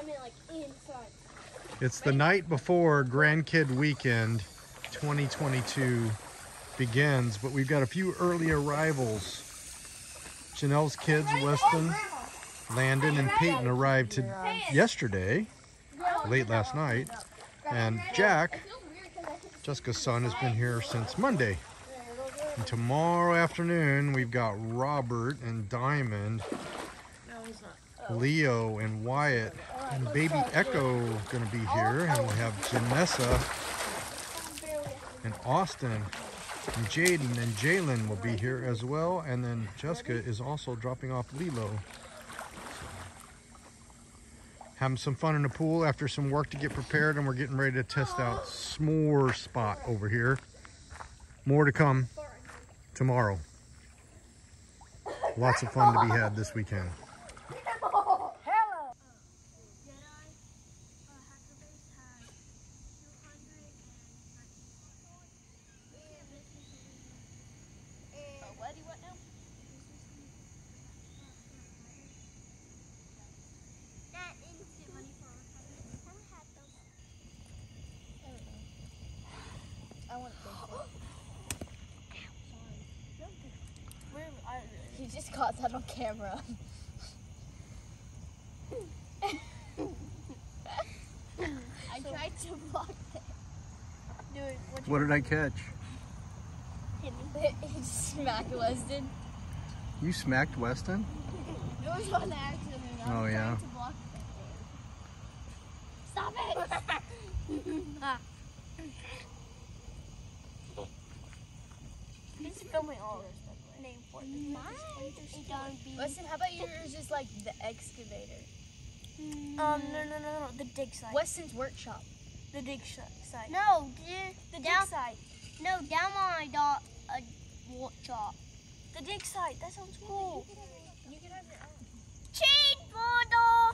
I meant like inside. It's the night before Grandkid Weekend 2022 begins, but we've got a few early arrivals. Janelle's kids, Weston, Landon, and Peyton arrived yesterday, late last night. And Jack, Jessica's son, has been here since Monday. And tomorrow afternoon, we've got Robert and Diamond, Leo and Wyatt, and baby Echo gonna be here. And we'll have Janessa and Austin and Jaden and Jalen will be here as well. And then Jessica is also dropping off Lilo. Having some fun in the pool after some work to get prepared, and we're getting ready to test out s'more spot over here. More to come tomorrow. Lots of fun to be had this weekend. You just caught that on camera. I tried to block it. Dude, what did I catch? He smacked Weston. You smacked Weston? It was on accident. Oh, yeah. To block it. Stop it! This is filming all this. Weston, how about yours is like the excavator? No, the dig site. Weston's workshop. The dig site. No, the dig site. No, down my dot workshop. The dig site. That sounds cool. You can have your own. Cheat bundle.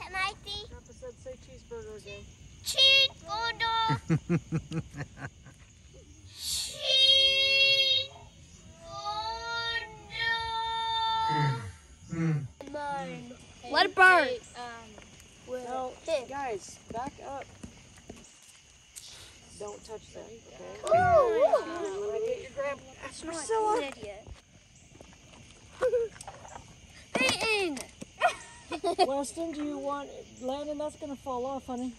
Can I see? Papa said say cheeseburger again. Cheat bundle. Let it burn. Well, guys, back up. Don't touch that. Okay? Ooh. When I get your grab, that's Priscilla. Peyton. Weston, do you want? Landon, that's gonna fall off, honey.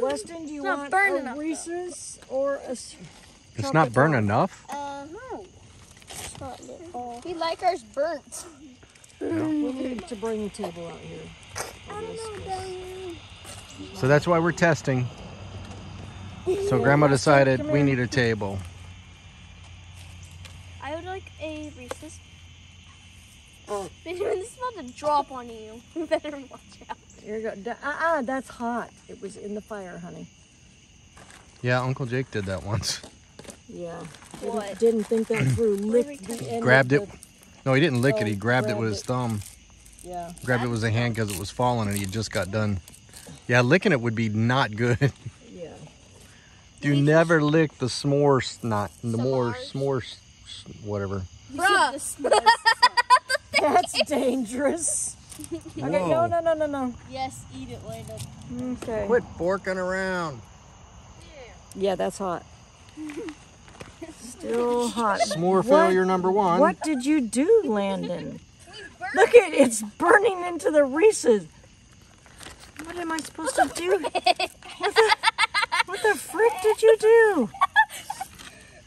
Weston, do you want a Reese's or a? It's not burn enough. No. It's not lit off. We like ours burnt. Yeah. We need to bring the table out here. So that's why we're testing. So Grandma decided we need a table. I would like a Reese's. This is about to drop on you. You better watch out. Here you go. That's hot. It was in the fire, honey. Yeah, Uncle Jake did that once. Yeah. Didn't think that through. Grabbed it. No, he didn't lick it. He grabbed it with his thumb. Yeah. Grabbed it with his hand because it was falling and he just got done. Yeah, licking it would be not good. Yeah. Do never lick the s'mores, whatever. Bruh. That's dangerous. Whoa. Okay, no. Yes, eat it, Landon. Okay. Quit forking around. Yeah, that's hot. Still hot. S'more failure number one. What did you do, Landon? Look at it's burning into the Reese's. What am I supposed to do? What the frick did you do?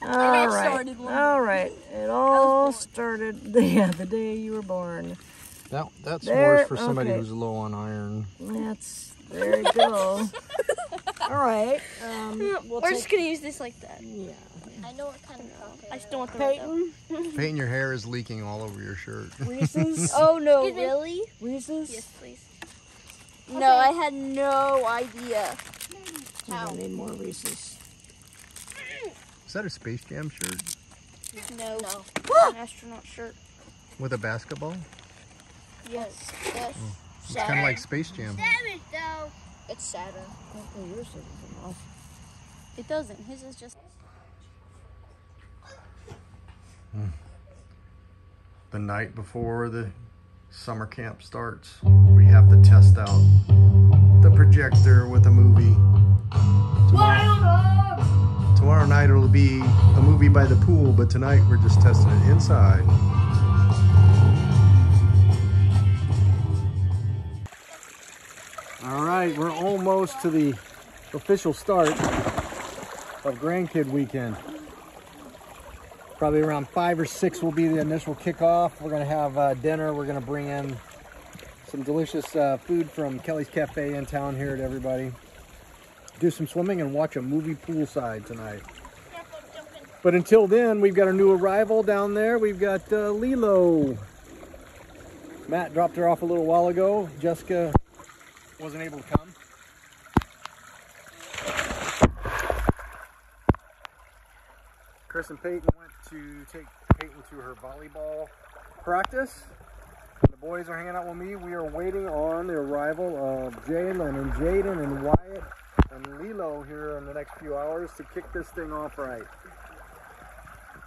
All right. It all started the day you were born. That's s'mores for somebody who's low on iron. There you go. All right. We're just gonna use this like that. Yeah. I know what kind of. I just don't want the Peyton. Peyton, your hair is leaking all over your shirt. Reese's? Oh no, really? Reese's? Yes, please. Okay. No, I had no idea. I need more Reese's. Is that a Space Jam shirt? No. An astronaut shirt. With a basketball? Yes. Oh. It's kind of like Space Jam. Seven, though. It's Saturn. Yours doesn't come off. It doesn't. His is just. The night before the summer camp starts. We have to test out the projector with a movie. Tomorrow night it'll be a movie by the pool, but tonight we're just testing it inside. All right, we're almost to the official start of Grandkid Weekend. Probably around 5 or 6 will be the initial kickoff. We're gonna have dinner. We're gonna bring in some delicious food from Kelly's Cafe in town here to everybody. Do some swimming and watch a movie poolside tonight. But until then, we've got a new arrival down there. We've got Lilo. Matt dropped her off a little while ago. Jessica wasn't able to come. Chris and Peyton went to take Peyton to her volleyball practice. The boys are hanging out with me. We are waiting on the arrival of Jalen and Jaden and Wyatt and Lilo here in the next few hours to kick this thing off right.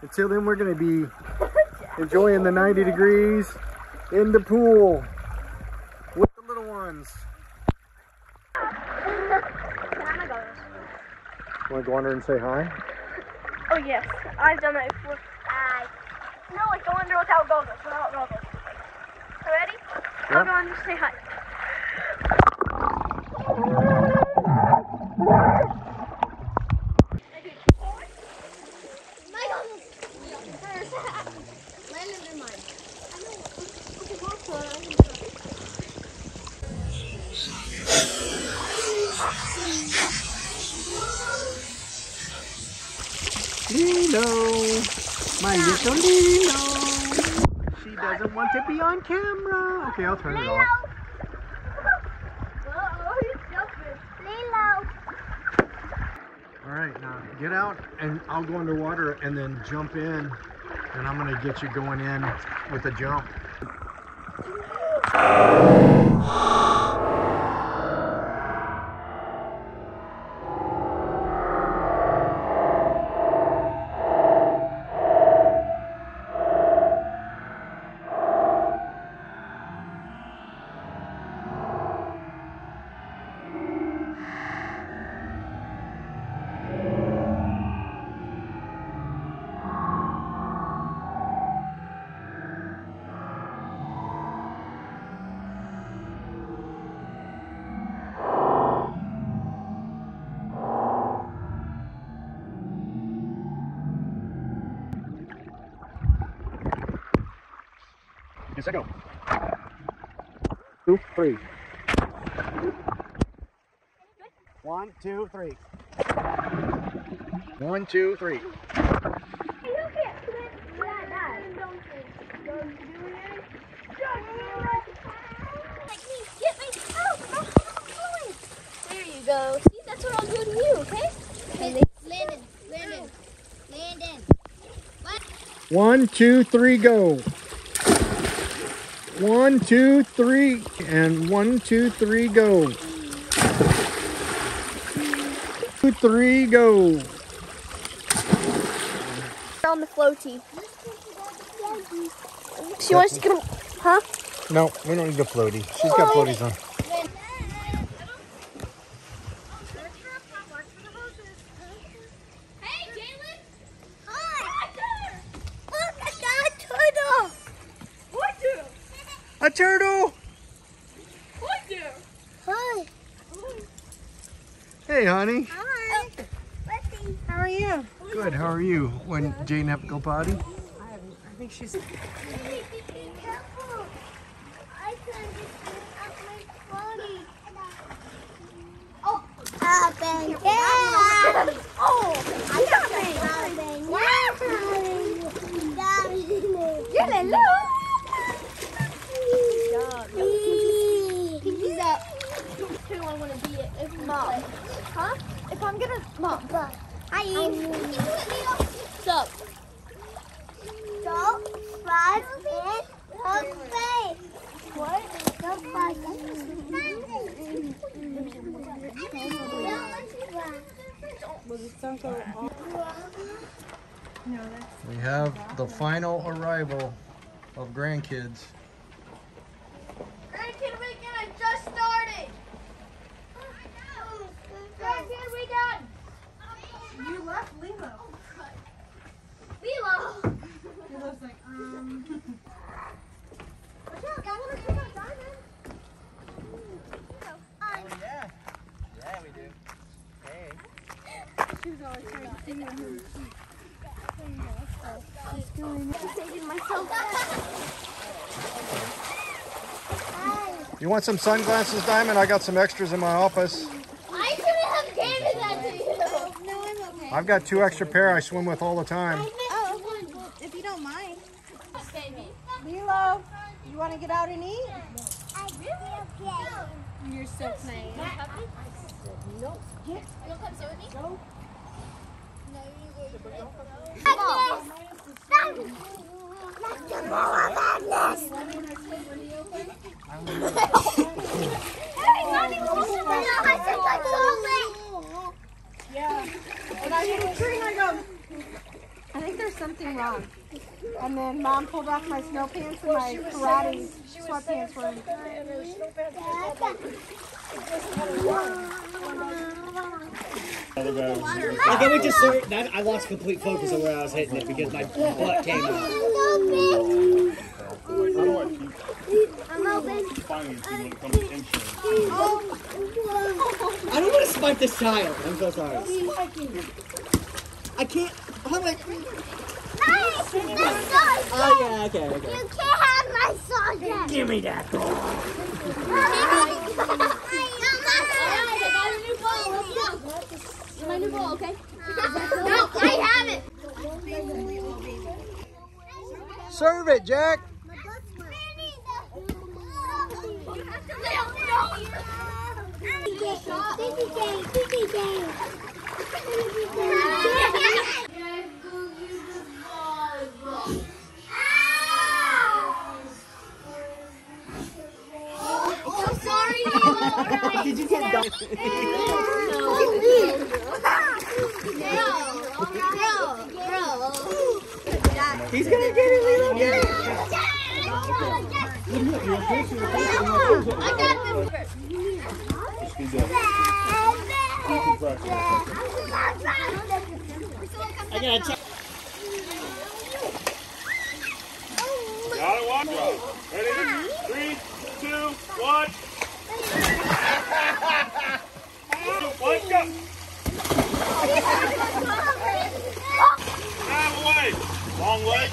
Until then, we're going to be enjoying the 90 degrees in the pool with the little ones. Want to go under and say hi? Oh yes, I've done that before. Hi. No, like go under without goggles. Ready? Yep. I'll go under and say hi. Lilo, my little Lilo. She doesn't want to be on camera. Okay, I'll turn it off. Uh-oh, he's jumping. Lilo. All right, now get out and I'll go underwater and then jump in. And I'm gonna get you going in with a jump. Yes, I go. 2, 3. 1, 2, 3. 1, 2, 3. There you go. See, that's what I'll do to you, okay? Landon, Landon, Landon. What? 1, 2, 3, go. 1, 2, 3, and 1, 2, 3, go. 2, 3, go. On the floaty. She wants to come, huh? No, we don't need the floaty. She's got floaties on. A turtle! Hi! Hey, honey! Hi! How are you? Good, how are you? When Jane have to go potty? I think she's... Be careful! I couldn't get up my potty! Oh! Up and down! Oh! I'm coming! Up and down! You're the little! I want to be a mom. Huh? If I'm gonna mom. Hi. What's up? Don't fly in the face. What? Don't fly in the face. We have the final arrival of grandkids. Grandkid, we got... You left Lilo. Oh, God. Lilo! Lilo's like, Watch out, guys, we're going to diamond. Oh, yeah. Yeah, we do. Hey. She was always trying to see her. She's doing it. I'm saving myself. You want some sunglasses, Diamond? I got some extras in my office. I couldn't have given that to you. No, I'm okay. I've got 2 extra pair I swim with all the time. Oh, well, if you don't mind. Lilo, you want to get out and eat? I really okay. You're so plain. No. You don't come sit with me? No. No, you go. Yeah, and I hit a tree and I go, I think there's something wrong. And then Mom pulled off my snow pants and my karate sweatpants were in. And then we just sort of, I lost complete focus on where I was hitting it because my butt came out. I don't want to spike this child. I'm so sorry. I can't. How much? Oh, okay, okay. You can't have my sock yet. Give me that ball. My new ball, okay? No, I have it. Serve it, Jack. Did you get done? He's gonna get it, Lilo. Get it. I got this. I gotta check. Got it, one, go. Ready? 3, 2, 1. One, go. Grab away. Long way.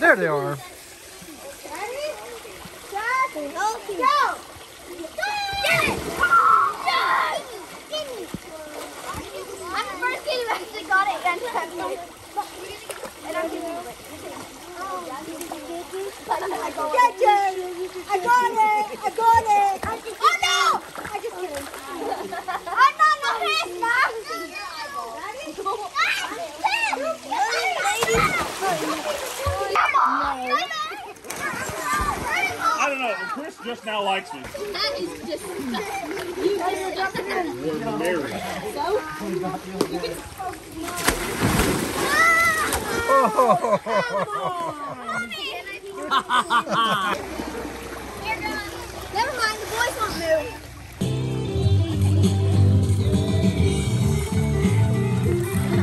There they are. just now likes me. That is disgusting. You are just we're married. So? You can... Ah! Never mind, the boys won't move. I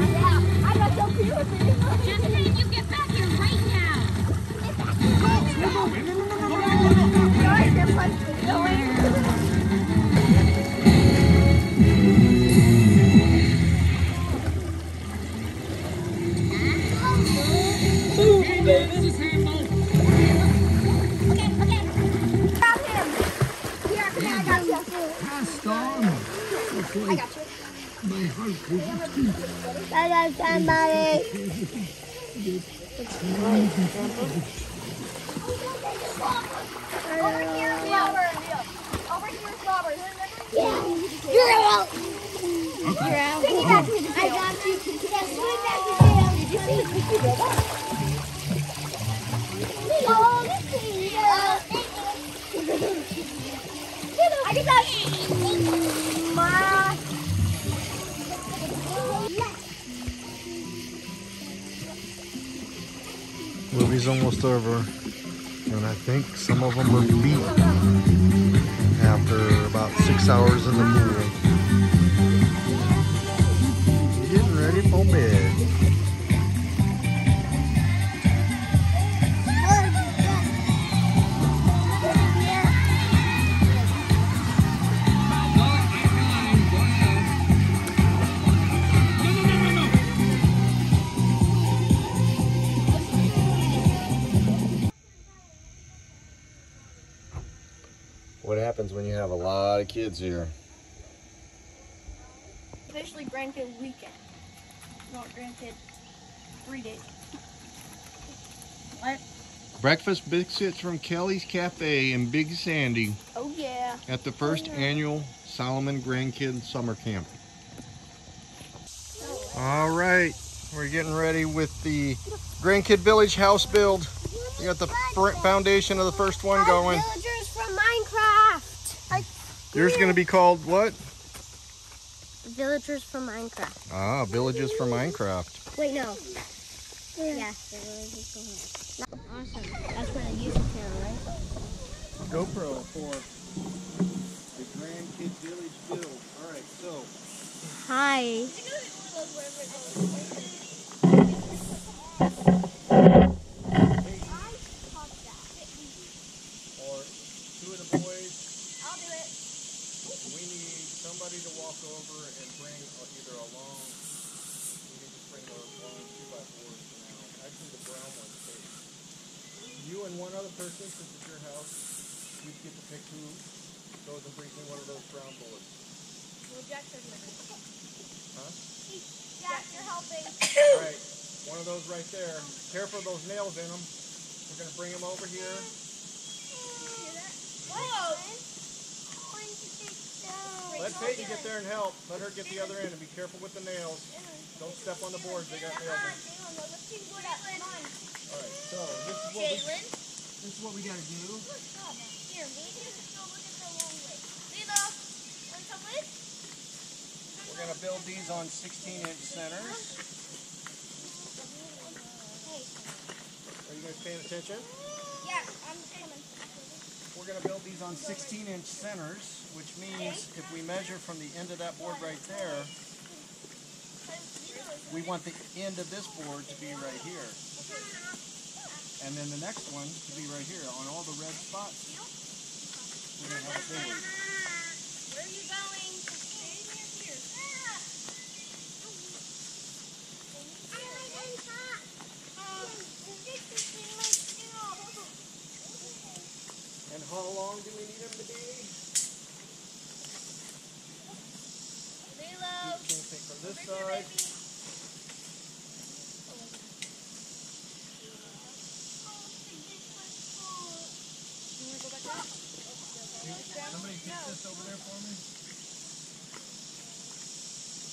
got you. My heart hurts. I got somebody. Over here, Robert. Over here, Robert. Yeah. You're out. You're out. Take it back to the I got you. Yeah, swing back to the jail. Did you see? I got that. My. Movie's almost over, and I think some of them are beat after about 6 hours in the movie. Getting ready for bed. What happens when you have a lot of kids here? Especially grandkid weekend. Not grandkid 3 days. What? Breakfast biscuits from Kelly's Cafe in Big Sandy. Oh yeah. At the first annual Solomon Grandkid Summer Camp. All right, we're getting ready with the Grandkid Village house build. We got the foundation of the first one going. Minecraft. Yours is going to be called what? Villagers from Minecraft. Ah, Villagers from Minecraft. Wait, no. Yeah, Villagers from Minecraft. Awesome. That's what I use it for, right? GoPro for the Grandkid Village build. All right, so. Hi. Somebody to walk over and bring either a long, you can just bring those long 2x4s for now. Actually, the brown ones too. You and one other person, since it's your house, you get to pick who goes and brings me one of those brown bullets. Well, Jack said never. Huh? Jack, you're helping. All right, one of those right there. Careful of those nails in them. We're gonna bring them over here. Let Peyton get there and help. Let her get the other end and be careful with the nails. Don't step on the boards, they got nails in. Alright, so this is what we gotta do. Here, maybe you can go look at the long way. We're gonna build these on 16-inch centers. Are you guys paying attention? Yeah, I'm coming. We're going to build these on 16-inch centers, which means if we measure from the end of that board right there, we want the end of this board to be right here. And then the next one to be right here. On all the red spots, we're going to have a big one. Where are you going? And how long do we need them to be? Reload. You can take from this side. Somebody get this over there for me.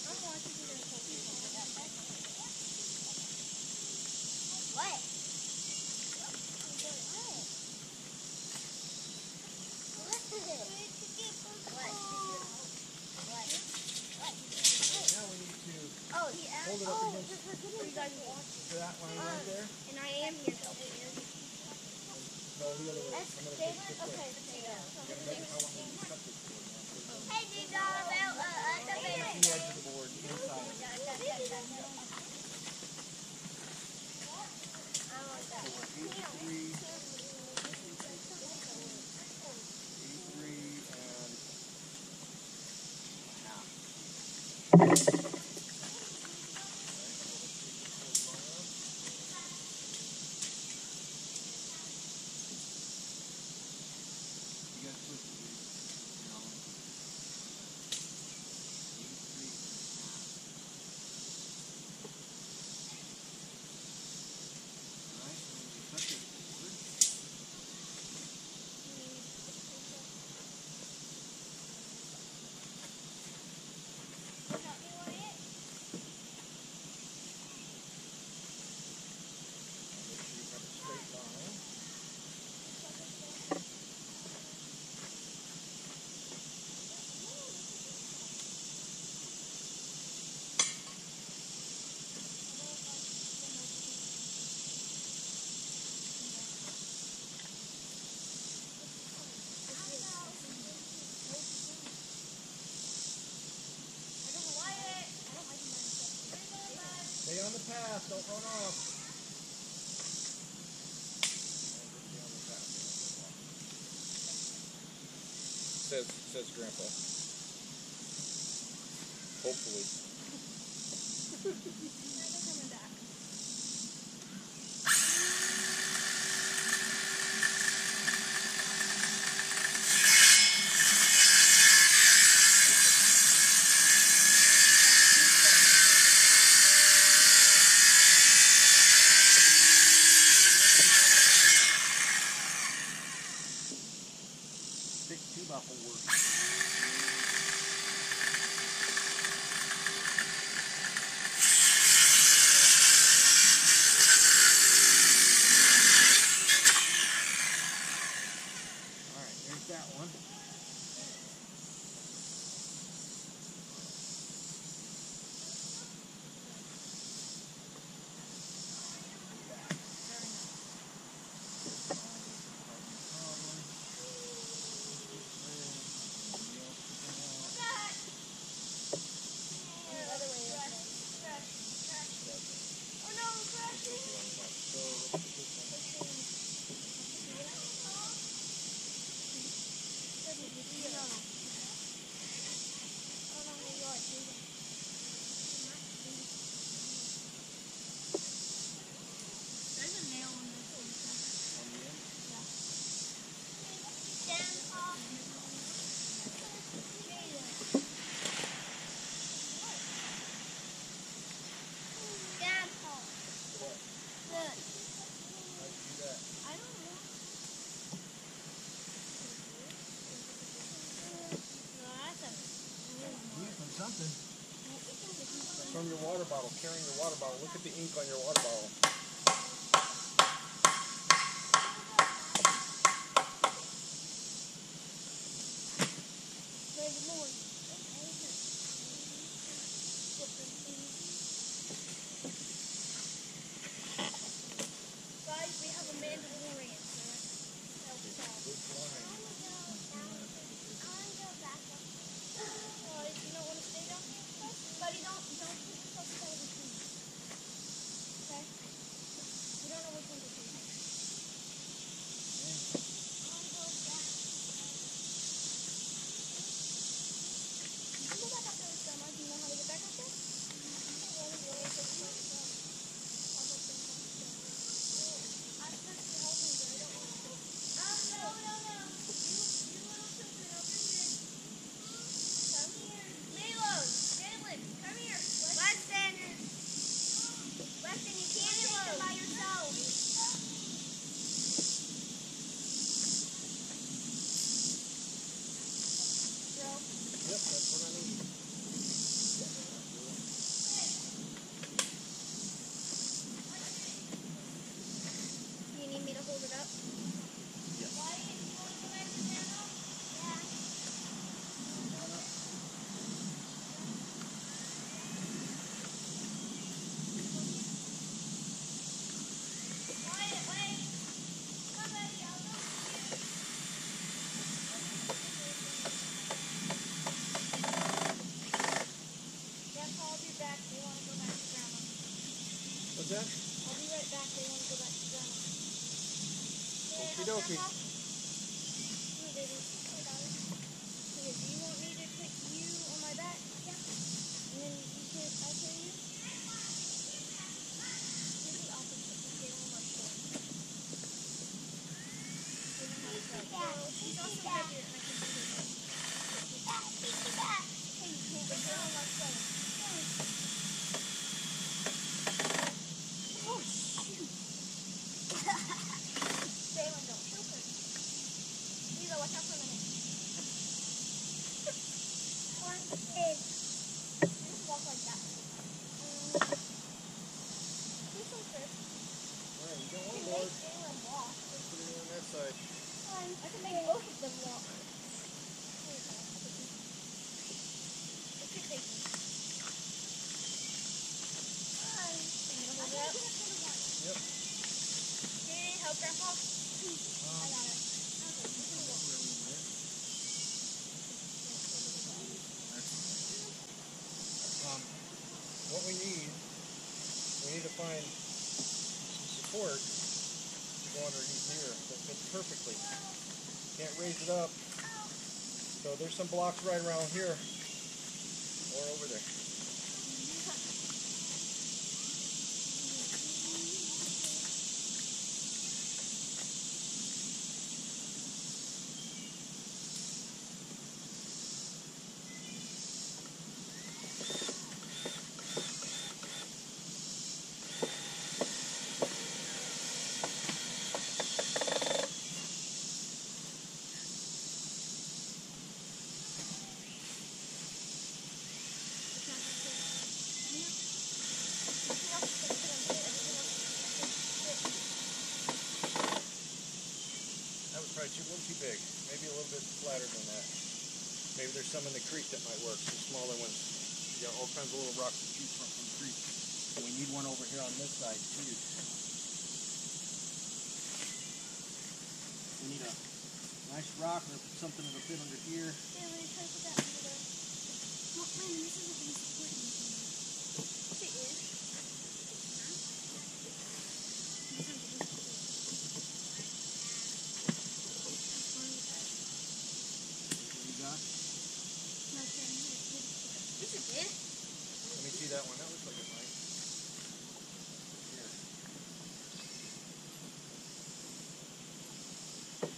I'm watching you guys hold people with that back. What? Are you guys watching? For that one right there? And I am here though. No, the other way. Okay, hey, do you know about the edge of the board inside? On the path, don't run off. Says Grandpa. Hopefully. From your water bottle, carrying your water bottle. Look at the ink on your water bottle. Guys, we have a Mandalorian. Don't keep the stuff over to me. Okay? Okie dokie. Do you want me to put you on my back? Yeah. And then you can, I carry you? You're the opposite. Okay, one more short. He's also right here. I can do this. He's back. Hey, you're on my phone. Find support to go underneath here that fits perfectly. Can't raise it up. So there's some blocks right around here or over there. Big. Maybe a little bit flatter than that. Maybe there's some in the creek that might work, some smaller ones. You got all kinds of little rocks to choose from the creek. So we need one over here on this side too. We need a nice rock or something that'll fit under here. Yeah, let me try to put that under there. Not mine, this isn't really supporting me. It is. That one, that looks like it might. Here. That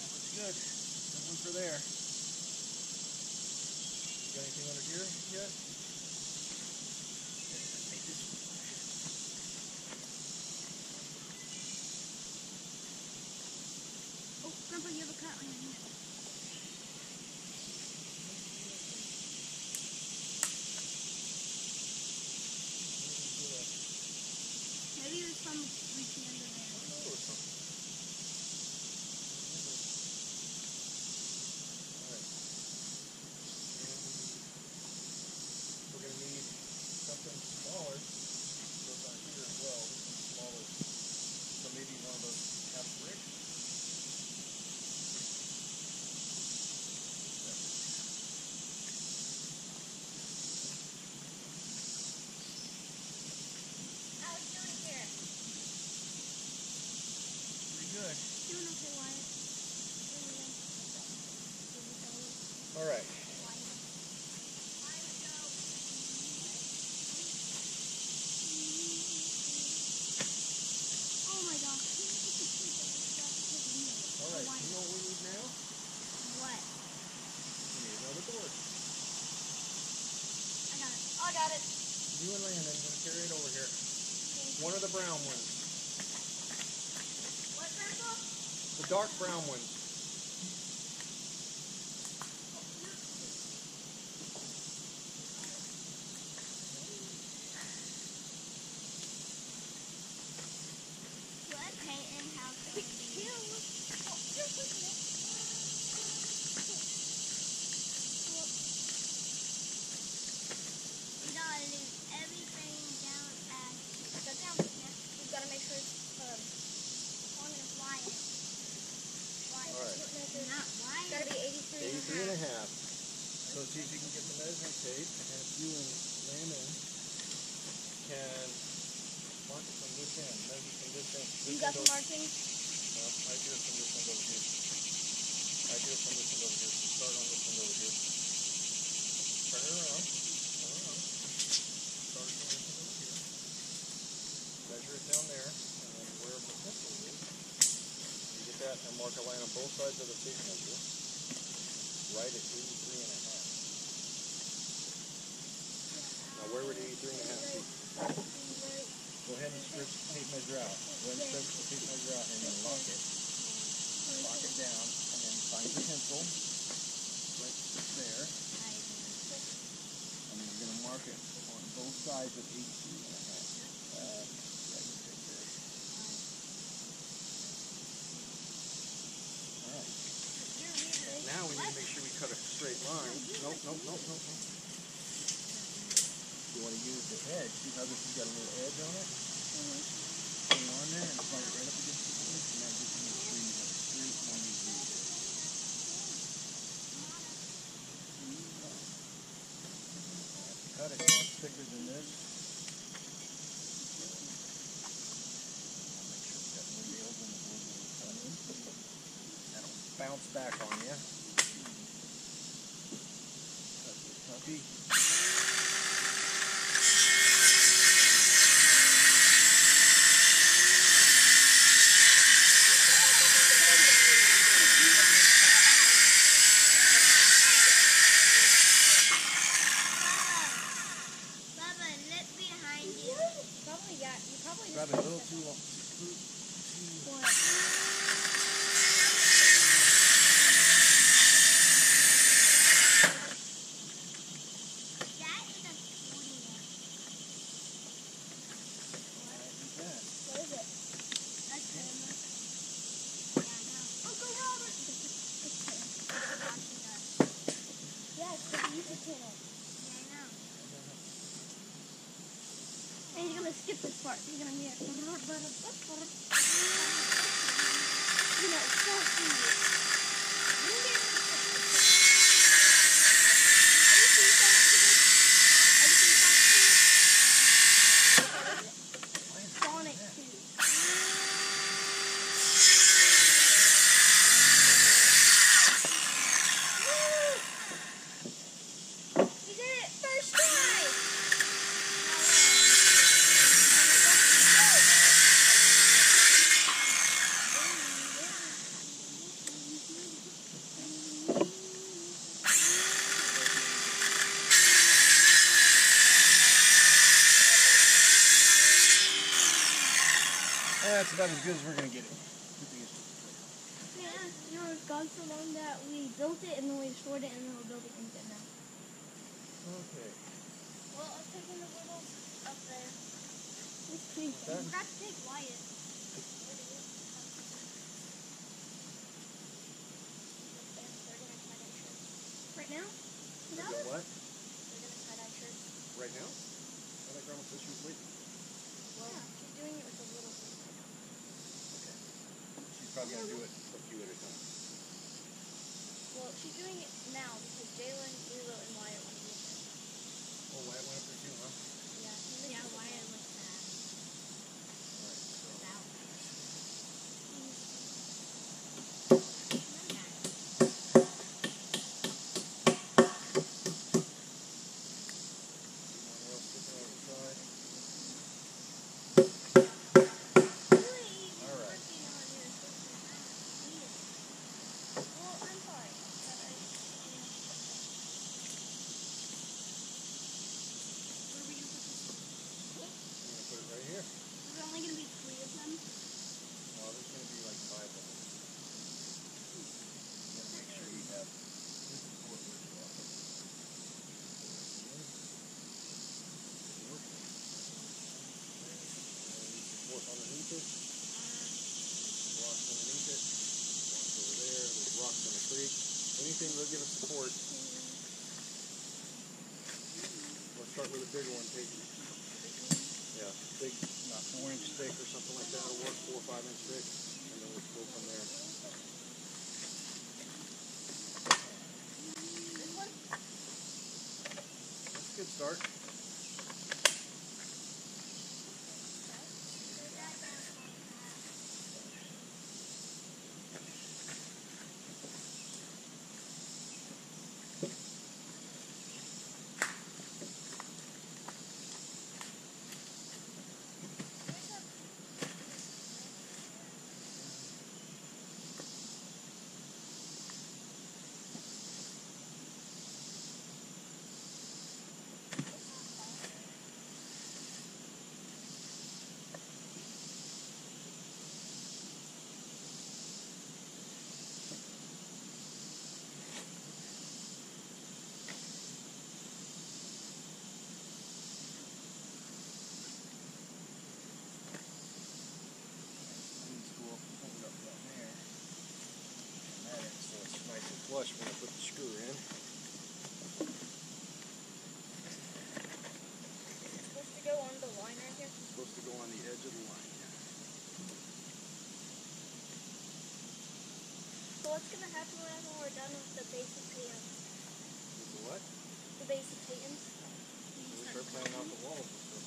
looks good. That one for there. You got anything under here yet? You and Landon, I'm going to carry it over here. One of the brown ones. What brown ones? The dark brown ones. What Peyton house are you? Oh, you're pushing it. Gotta be 83 and a half. So see if you can get the measuring tape, and if you and Landon can mark it from this end, measure from this end. You got the marking? No, I do it from this end over here. I do it from this end over here. Start on this end over here. Turn it around. Turn it around. Start from this end over here. Measure it down there, and then where the pencil is, you get that and mark a line on both sides of the tape measure. Right at 83.5. Now where would 83.5 be? Go ahead and strip the tape measure out. Go ahead and strip the tape measure out and then lock it. Lock it down and then find the pencil. Right there. And then you're going to mark it on both sides of 83.5. Now we need to make sure we cut a straight line. Nope. You want to use the edge. See how this has got a little edge on it? Mm-hmm. Put it on there and slide it right up against the edge, and that gives you a straight 90 degrees. Cut it thicker than this. Make sure we've got no nails in the wood when we cut it. That'll bounce back on you. Puppy. Skip this part. You're gonna need it. You know, that's about as good as we're going to get it. Yeah, you know, it's gone so long that we built it and then we destroyed it and then we'll build it again now. Okay. Well, I'm taking the little up there. Let's see. We forgot to take Wyatt. Right now? No? What? We're going to tie that shirt. Right now? I thought Grandma said she was waiting. Well, she's doing it with a little thing. Probably gonna do it a few at a time. Well, she's doing it now because Jalen, Lilo, and Wyatt want to do it. Oh, Wyatt went up there too, huh? Yeah, Wyatt was sad. Alright, so. Out. Anyone else get that outside? Anything that'll give us support. Let's start with a bigger one. Take, yeah, big, about 4-inch thick or something like that. It'll work 4 or 5 inch thick, and then we'll go from there. This one? start. Flush when I put the screw in. It's supposed to go on the line right here? It's supposed to go on the edge of the line, yeah. So what's going to happen when we're done with the basic paintings? With the what? The basic paintings. We start playing out the walls and stuff.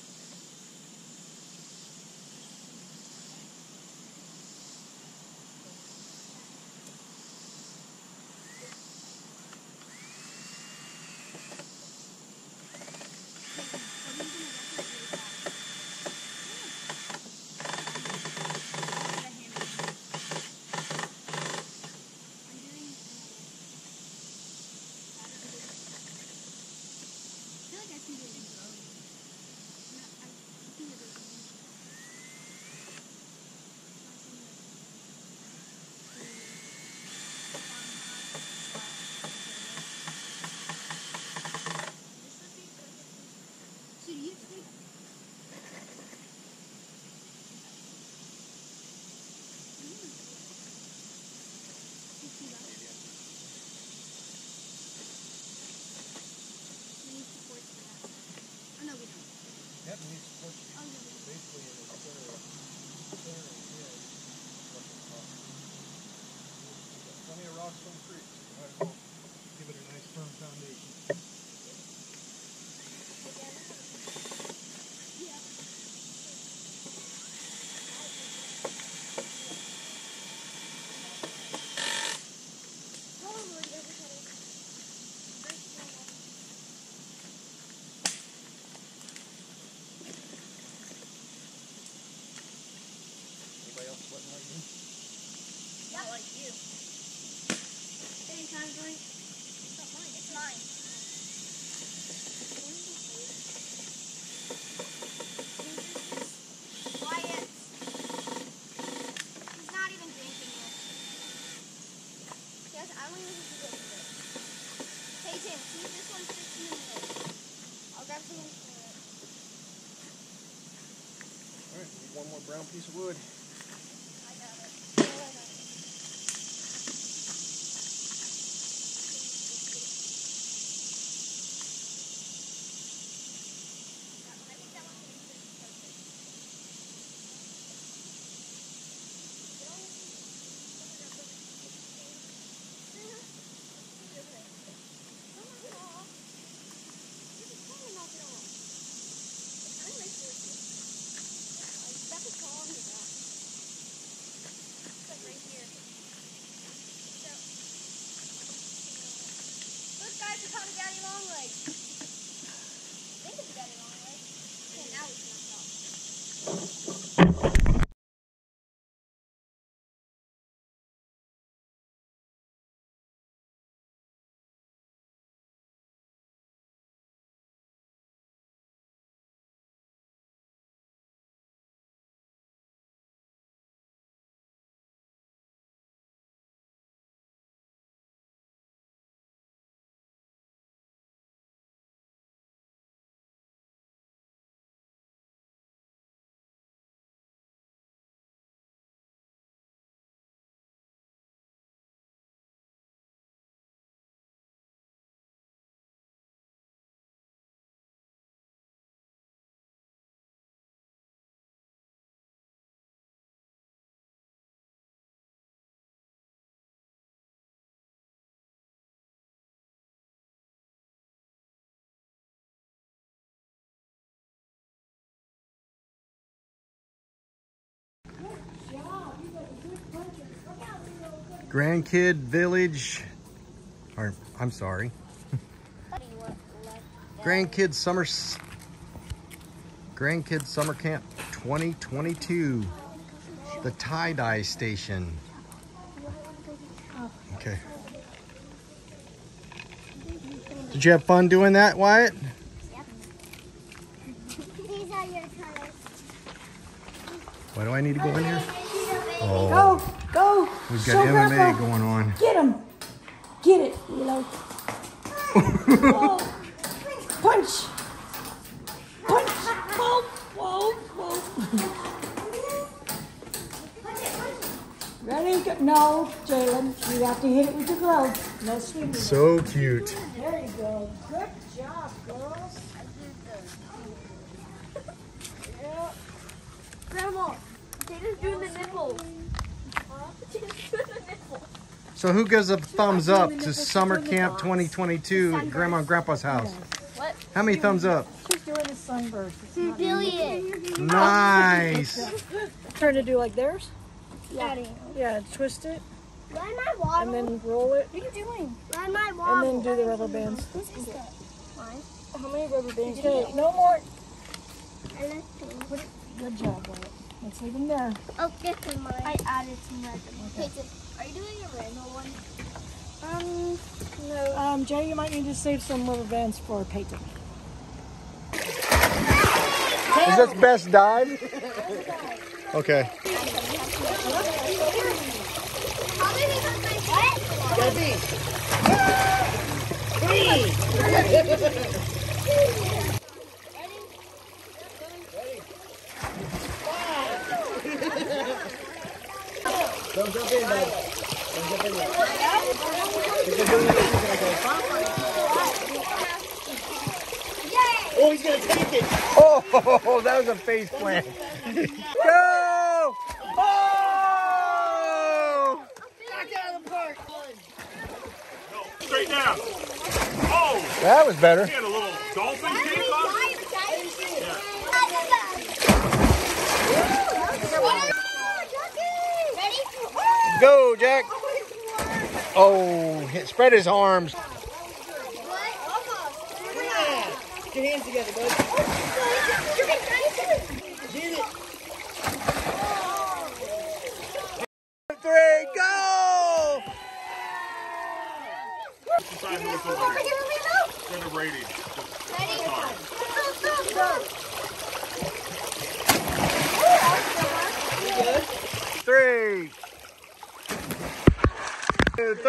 One more brown piece of wood. Grandkid Village, or I'm sorry, Grandkid Summer Camp 2022, the tie-dye station. Okay. Did you have fun doing that, Wyatt? Yep. These are your colors. Why do I need to go in here? Oh. Go! We've got MMA going on. Get him! Get it, Lilo. Oh. Punch! Punch! Whoa! Whoa! Whoa! Ready? Go. No, Jalen. You have to hit it with the glove. No swinging. So cute. There you go. Good job, girls. Yeah. Grandma, Jalen's doing the nipples. So who gives a thumbs up to Summer Camp 2022 at Grandma and Grandpa's house? What? How many thumbs up? She's doing a sunburst. Billion. Nice. Trying to do like theirs? Yeah. Yeah, twist it. And then roll it. What are you doing? And then do the rubber bands. This is that. Mine? How many rubber bands? Okay, no more. Good job, Wyatt. Let's leave them there. Oh, get them. I added some random ones. Okay. Are you doing a random one? No. Jay, you might need to save some rubber bands for Peyton. Is this best dive? Okay. Ready? Don't jump in, bud. Don't jump in. Oh, he's going to take it. Oh, that was a face plant. Go! Oh! Knock it out of the park. Straight down. Oh! That was better. He had a little dolphin kick on it. Go, Jack. Oh, spread his arms. Get your hands together, bud. Three, go! Ready? Three. 2, 3,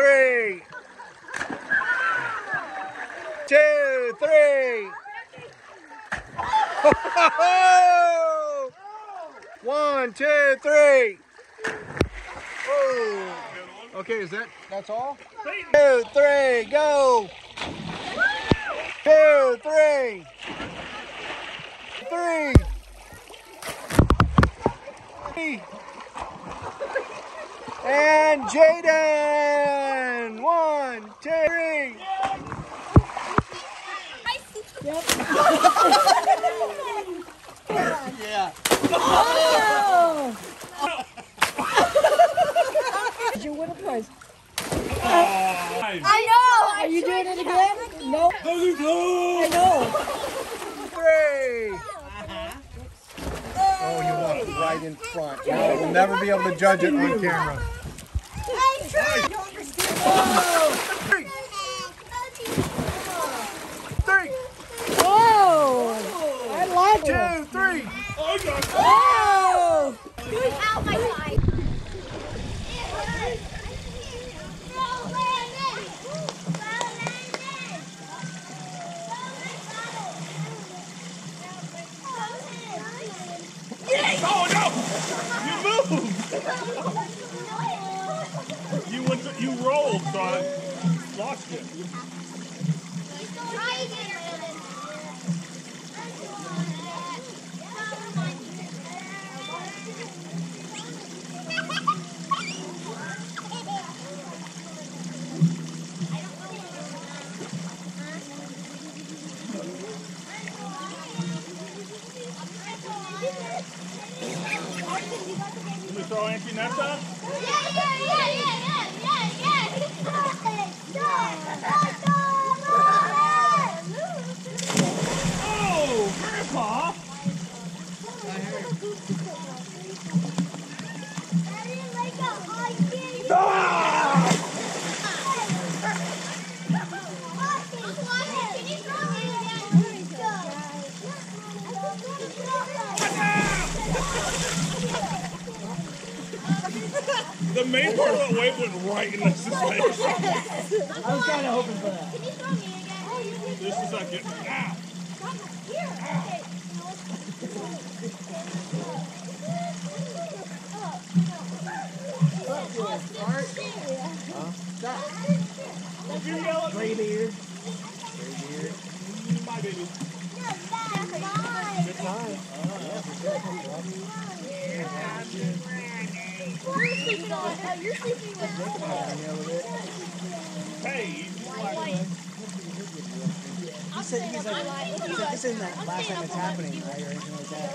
2, 3, 1, 2, 3. Oh. Okay, that's all? 2, 3, go. 2, 3, 3. And Jaden! 1, 2, 3! Yeah. Yeah. Oh. Did you win a prize? I know! Are you doing it again? No. I know. 3! Oh, you want it right in front. Now I will never be able to judge it on camera. Oh. 3. 3. Oh, I like it. 2, 3. Oh, good. Out my side. Yes. Oh no! You moved. You rolled, so I lost it. Let me throw empty nets up. Yeah, yeah, yeah, yeah, yeah. The main part of that wave went right in this face. I was kind of hoping for that. Can you throw me again? Oh, you can. This is not getting out. Here. Okay. Graybeard. My baby. Good time. You're sleeping on it. You're sleeping with it. Hey, I said he's like, this isn't that last time it's happening, right? Or anything like that.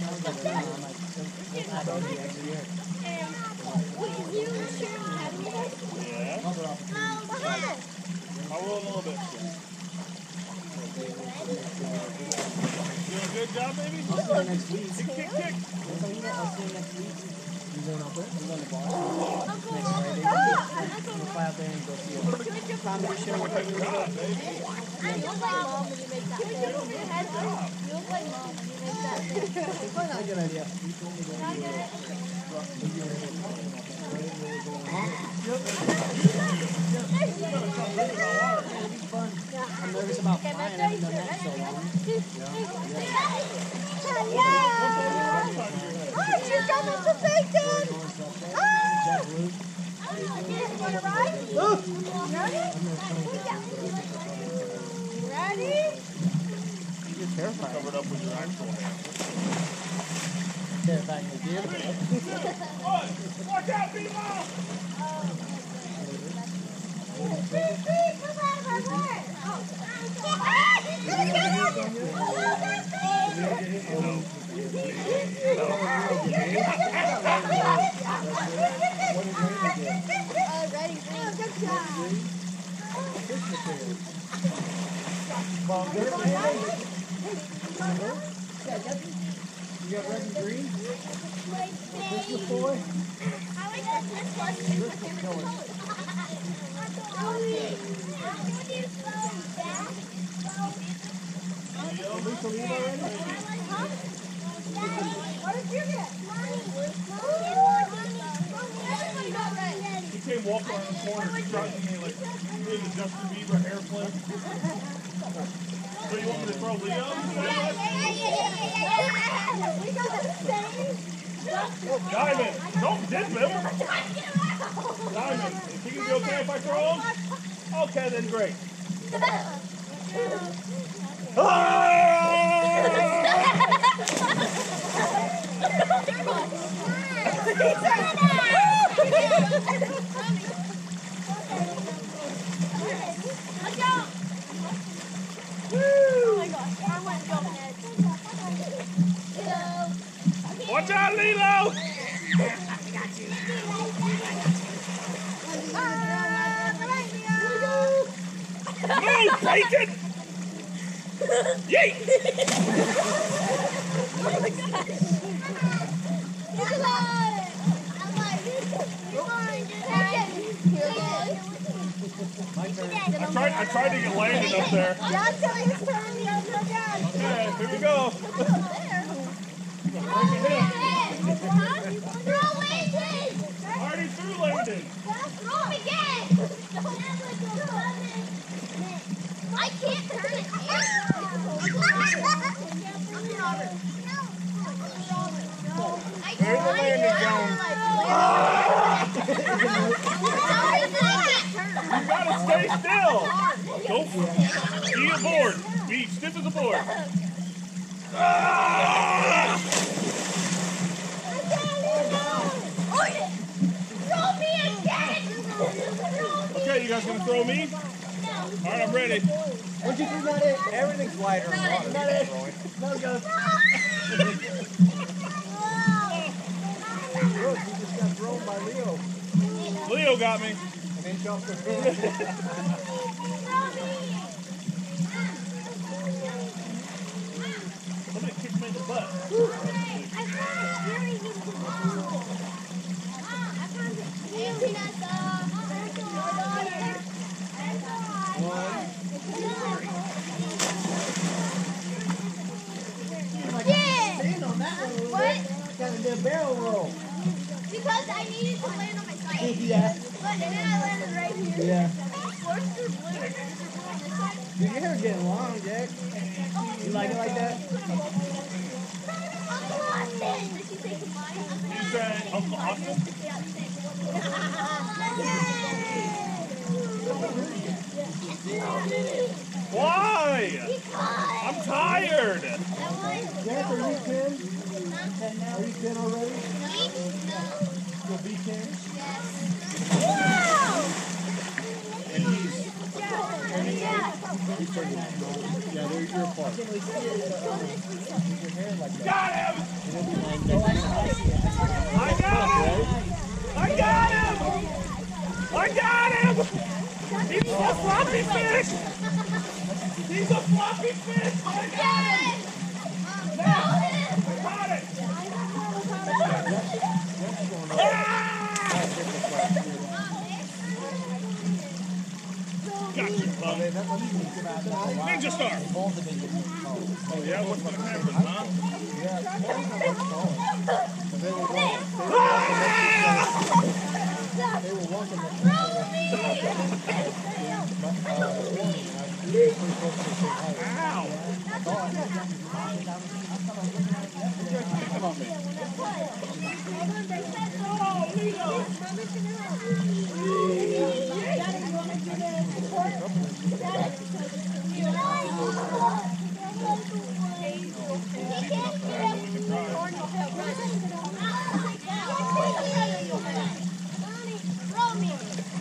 I'm like, about the edge of the earth. And you and Sharon have me? Yeah. I'll roll a little bit. You're a good job, baby? I'll see you next week. Kick, kick, kick. I'll see you next week. He's on the bar. We'll fly out there and go see him. You'll play mom when you make that. Probably not a good idea. I'm nervous about flying. I haven't done that so long. Hello! You're coming to Satan! Ah! You want to ride? Ready? Ready? You're terrified. Covered up with your actual hand. Terrifying idea. 3, 2, 1, watch out, people! Please, come out of our water! Ah, he's gonna get us! Oh, you got red and green? Christmas boy? I like this one. Christmas color. He came walking around the corner and struck me like he did the Justin Bieber airplane. So you want me to throw Leo? Yeah. We got the same. Diamond. Don't dip him. Diamond. Is he going to be okay if I throw him? Okay, then great. Look out. Woo. Oh my gosh, I went jumping it. Watch out, Lilo! I got you. Move, bacon! Yeet! Oh my gosh. I tried to get landed up there. Okay, here we go. Already through landing. Throw him again. I can't turn it. There's the landing zone. You gotta stay still. Go for it. Be aboard. Be stiff as a board. Throw me again. Okay, you guys gonna throw me? All right, I'm ready. Once you do that, everything's lighter. Look, you just got thrown by Leo. Leo got me. And then jump the food. Somebody kicked me in the butt. I found it. Stand on that one a little bit. Got to do a barrel roll. Because I needed to land on myself. Yeah. Look, and then I landed right here. Yeah. Where's your blue? Your hair getting long, Jack. You like it like that? Uncle Austin! Did she take mine? You said Uncle Austin? Why? I'm tired! Jack, are you 10? Are you 10 already? No. You'll be 10? Yes. Wow! And he's... Yeah, there's your part. Got him! I got him! I got him! I got him! He's a floppy fish! He's a floppy fish! I got him! I caught it! Got you, bub. Ninja star. Oh yeah, what's gonna happen, huh?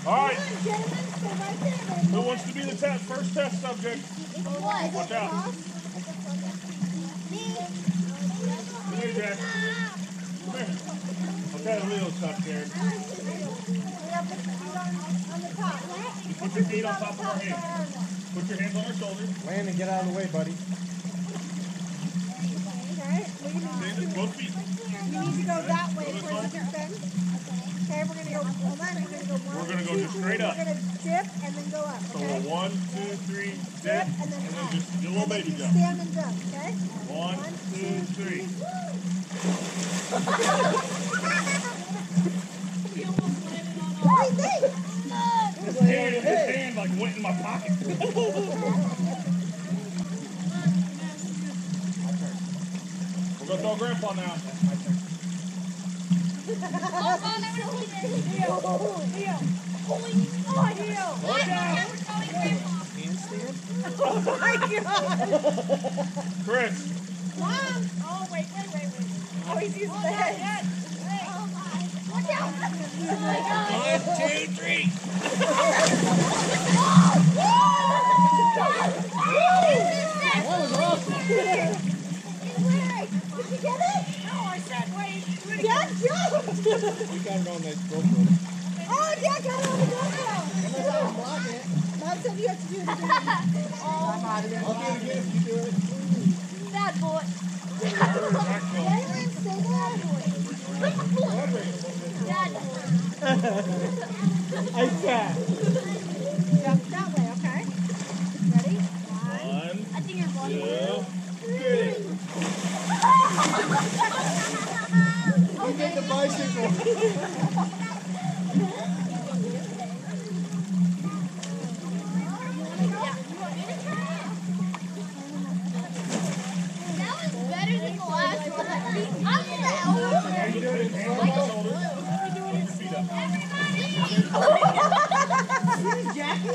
Alright. Who wants to be the first test subject? What? Watch out. Come here, Jack. Come here. Put that wheel up there. You put your feet on top of our hands. Put your hands on our shoulders. Land and get out of the way, buddy. Stand both feet. You need to go that way towards the fence. Okay, we're going to go We're going to go just straight up. We're going to dip and then go up. Okay? So we're 1, 2, 3, dip, and then just do a little baby jump. Stand and jump, okay? 1, 2, 3. He almost landed on all. What do you think? His hand like went in my pocket. We're going to call Grandpa now. That's my turn. Oh my God! Chris! Mom! Oh, wait. Oh, he's using the head. Watch out! Oh my God! 1, 2, 3! That was awesome! Did you get it? No, I said wait. Dad jumped! We got it on that GoPro. Oh, Dad got it on the GoPro! Mom said you have to do it again. I'll do it again if you do it. Bad boy. Everyone say bad boy. Bad boy. I said. Jump that way, okay? Ready? 1. I think you're 1, 2, 3. I'll get the bicycle. That was better than the last one. I'm the elder. Everybody! Jack, you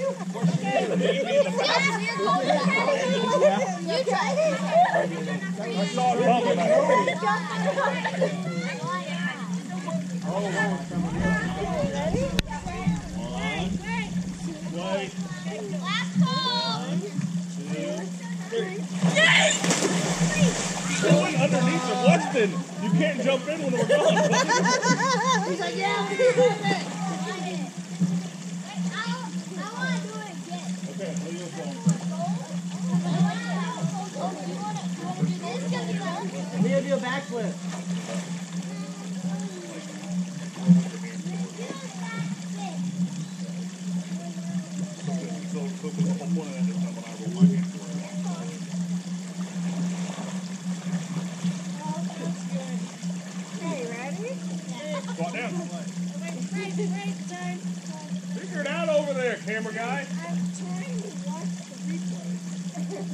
tried it. I saw it coming. Oh, wow, it's coming in. 1, 2, 3. Last call. 1, 2, 3. Yes! You're going underneath the Weston. You can't jump in when we're gone. He's like, yeah, we're going to do it. Backflip. Okay, ready? Go down.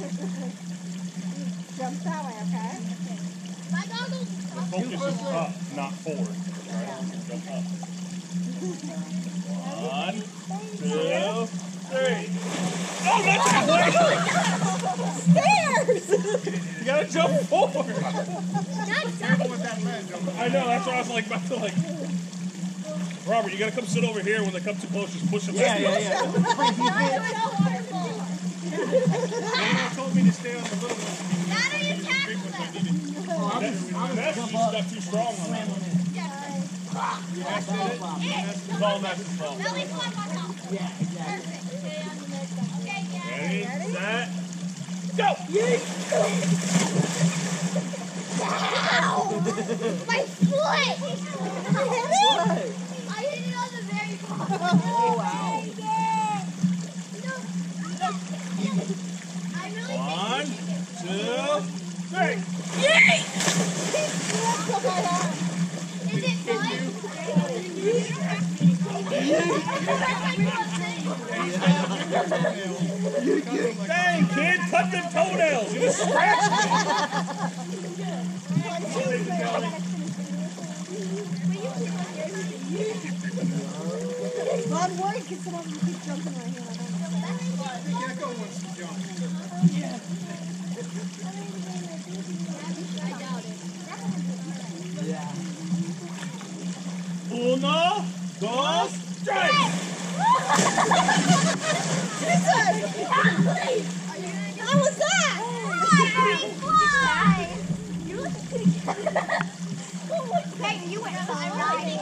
Jump that way, okay? My goggles. The focus is up, not forward. Right? Yeah. Jump up. 1, 2, 3. Oh, that's stairs! You gotta jump forward. I know. That's what I was like about to like. Robert, you gotta come sit over here. When they come too close, just push them back. Yeah. Nana told me to stay on the little one. Nana, you tackled them. That's not too strong on that one. You messed it. Ball. Belly flop on top. Yeah, exactly. Okay, yeah. Ready, set, go! Wow! My foot! I hit it! I hit it on the very bottom. Oh, wow. Hey. Yay! Is it fun? Dang, kid, cut them toenails. You just scratched me. God, why is it someone who keeps jumping right here? The gecko wants to jump. Yeah. Uno, dos, tres! Jesus! How was that? Fly! You look pretty. You went sideways.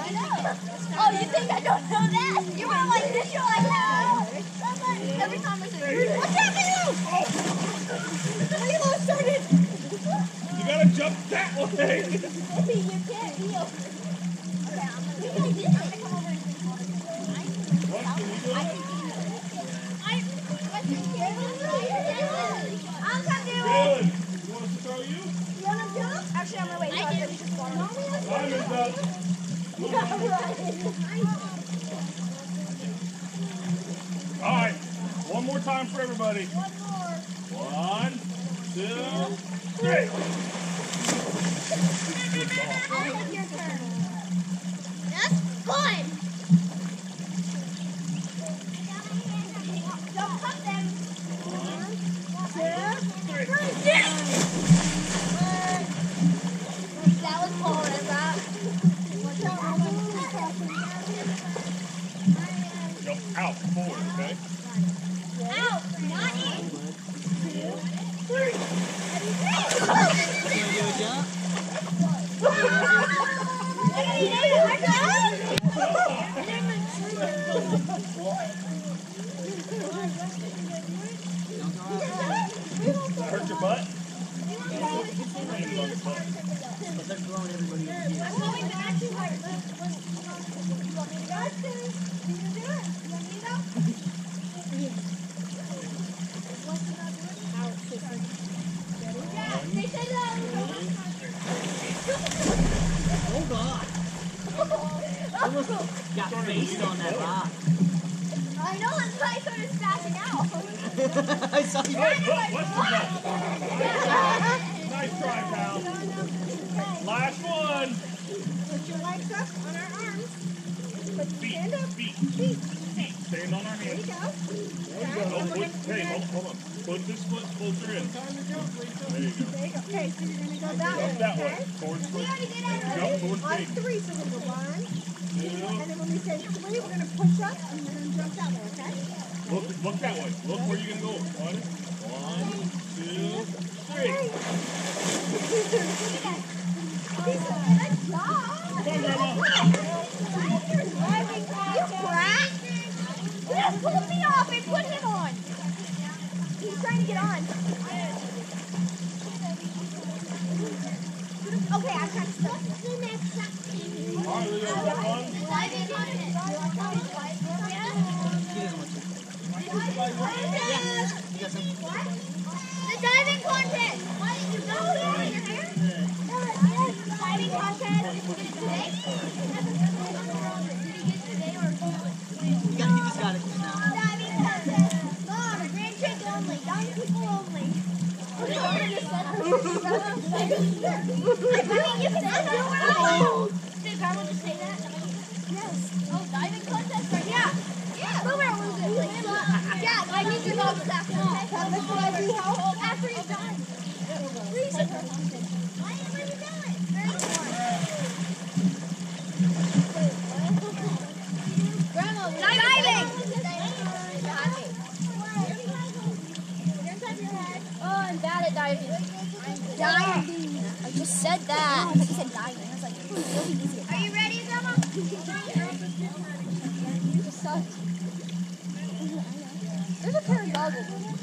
Oh, you think I don't know that? You went like this, you're like, no! Somebody, every time I say, what's happening? Lilo started! You gotta jump that way! Maybe you can't heal. Alright, one more time for everybody. 1, 2, 3. I'll take your turn. That's fun. Don't cut them. 1, 2, 3. Yes! That was cold as that. Out, forward, okay? Out, not in. 2, 3. Hurt your butt? But they're blowing everybody in. I'm going back to her. Oh God! I almost got faced on that rock. I know, that's why I started smashing out. I saw you. Nice try, pal. Last one. Put your legs up on our arms. Stand up. Feet. Stand on our hands. There you go. Hey, hold on. Put this foot closer in. There you go. Okay, so you're going to go that way. Okay? Towards foot. On 3, so we'll go 1, 2, and then when we say 3, we're going to push up and we're going to jump that way, okay? Look that way. Look where you're going to go. 1, 2, 3. Diving contest. Mom, grandkids only. Young people only. Did Grandma just say that? Yes. Oh, diving contest right now? Yeah. But we're losing. Yeah, I need your mom's after. After you're done. Freeze it. Why am I doing it? Grandma, diving! Oh, I'm bad at diving. Diving. I just said that. She said diving. I was like, really easy. Are you ready, Grandma? You just suck. There's a pair of goggles. And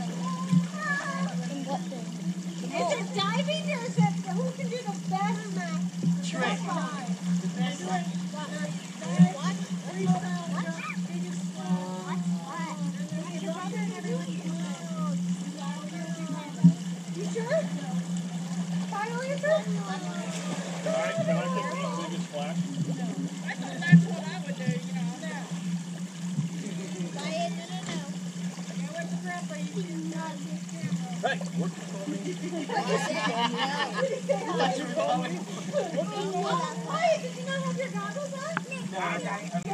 what thing? Is it diving or is it who can do the best trick? Hey, what you call me? What you call me? Why did you not have your goggles on? No, that's the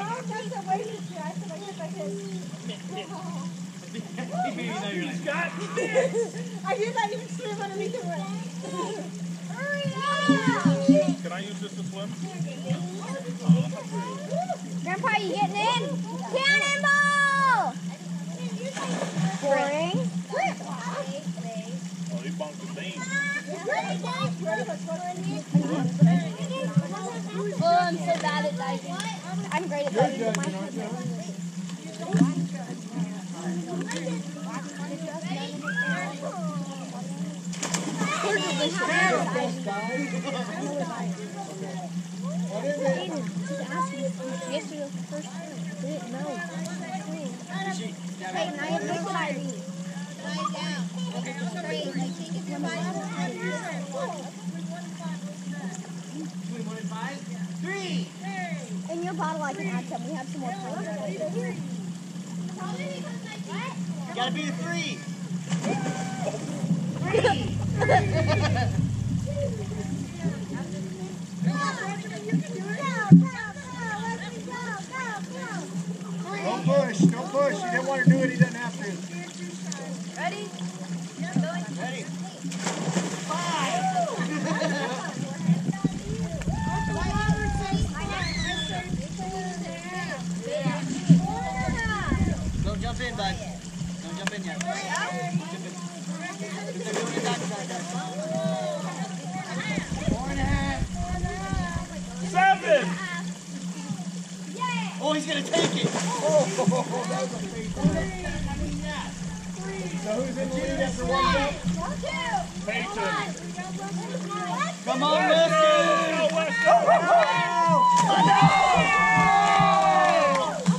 way he's dressed. I look like his. I hear that you can swim underneath the water. Hurry up! Can I use this to swim? Grandpa, you getting in? Cannonball! Boring. Oh, I'm so bad at diving. I'm great at diving. In your bottle, I can add some. We have some more. You gotta be a three. Don't push. Don't push. He didn't want to do it. He doesn't have to. Ready? Ready. Five. Don't jump in, bud. Don't jump in yet. Don't jump in. They're doing it backside, bud. 4.5. 7! Oh, he's going to take it. Oh, that was a big one. So who's in the lead after one minute? Come on, Weston! Oh, no!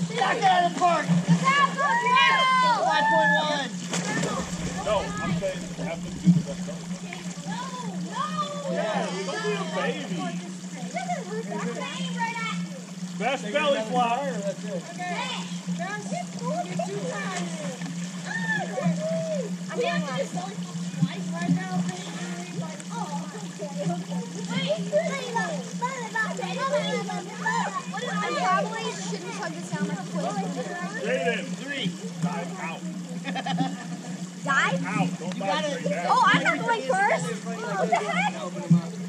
Knock that out of the park! Best belly flop. Okay. We have to just belly flop twice right now. Oh, okay. I probably shouldn't tug this down my foot. Jaden, three. Dive out. Dive? Out. Don't dive down. Oh, I'm not going first? What the heck?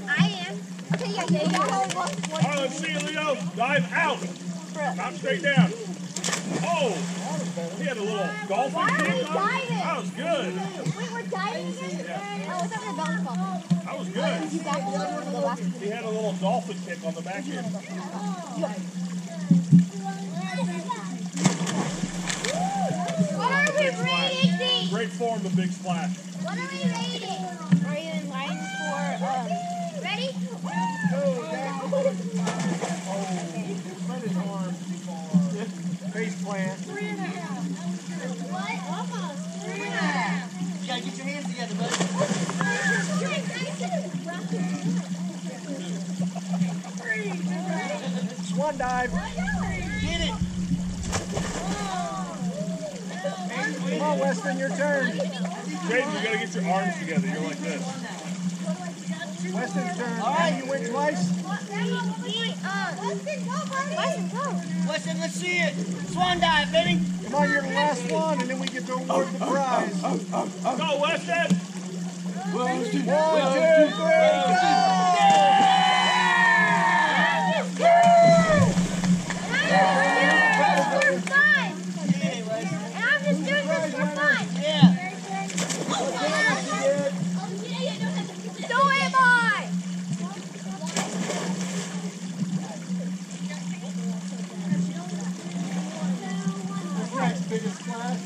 I am. Okay, yeah. Alright, let's see you, Leo. Dive out. Not straight down. Oh, he had a little golfing kick on. That was good. Wait, we're diving again? Yeah. Oh, I thought we were bouncing off. That was good. He had a little dolphin kick on the back end. What are we rating? Great form, the big splash. What are we rating? Are you in line for... Ready? Face plant. 3.5. What? Almost 3.5. You gotta get your hands together, buddy. Just one dive. Get it. Come on, Weston, your turn. James, you gotta get your arms together. You're like this. Weston, turn. All right, you went twice. Weston, go, buddy. Weston, go. Weston, let's see it. Swan dive, baby. Come on, you're the last one, and then we get to award the prize. Go, Weston. 1, 2, 3, go.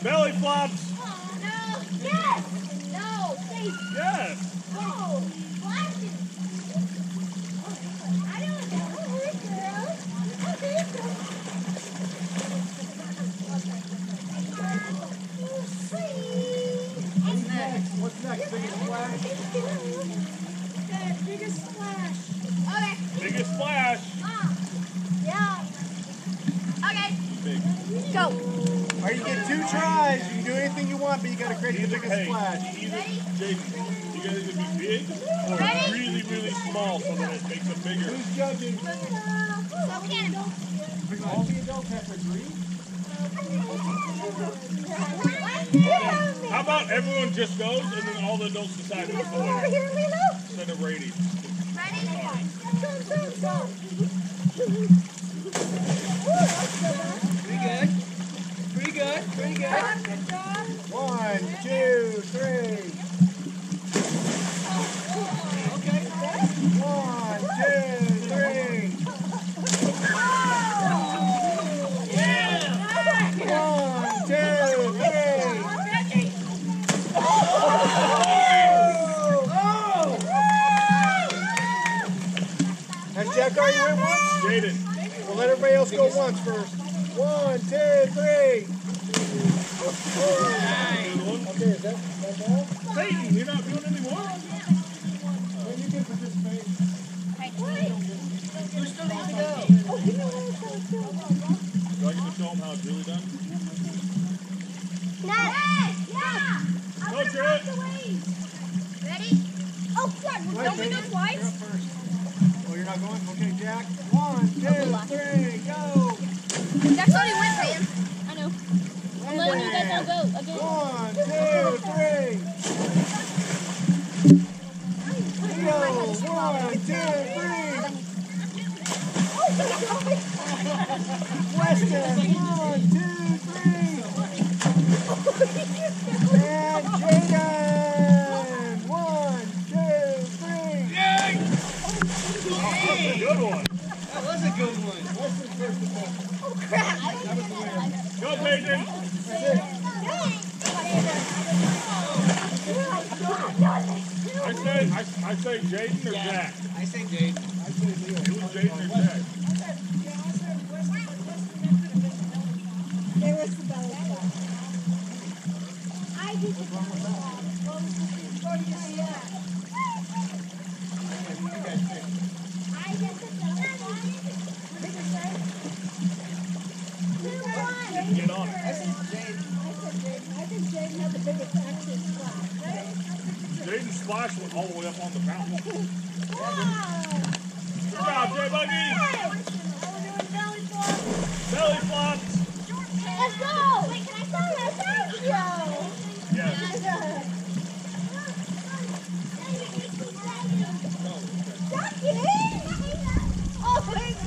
Belly flops. Oh, no. Yes. No. Please. Yes. Oh, flashing. I don't know. What's next? What's next? Biggest splash. Okay, biggest splash. Okay. Biggest splash. Yeah. Okay. Big. Go. Or you get 2 tries, you can do anything you want, but you gotta create the biggest splash. Either, Jason, you gotta either be big or really, really small so that it makes it bigger. Who's judging? All the adults have to agree. How about everyone just goes and then all the adults decide who's the winner? Instead of rating. Ready? Pretty good. 1, 2, 3. Okay. 1, 2, 3. Oh, yeah. 1, 2, 3. Oh. And Jack, are you in once? Jaden. We'll let everybody else go once first. 1, 2, 3. Okay, is that all? Satan, you're not doing any more? Well, you can participate. Wait. We still need to go. Oh, you know what? Do I get to show them how it's really done? No. Hey, yeah. I'm going to walk away. Ready? Oh, God. Don't we go twice? Oh, you're not going? Okay, Jack. 1, 2, 3, go. That's all he went, man. I know. I'm letting you guys all go again. 1, 2, 3. Go. 1, 2, 3. Weston. 1, 2, 3. And Jaden. 1, 2, 3. Yay! That was a good one. That was a good one. Weston's first of all. Oh, crap. That was the winner. Go, Peyton. I say Jaden or Jack? I say Jaden. It was Jaden or Jack. There was the belly flop. I did the belly flop. I did the belly flop. 2-1. Get on it. Jaden had the biggest actual splash, right? Jaden's splash went all the way up on the mountain. Good job, J-Buggy! We're doing belly flops. Belly flops! Let's go! Wait, can I tell you? Yes. Stop it! Oh, it's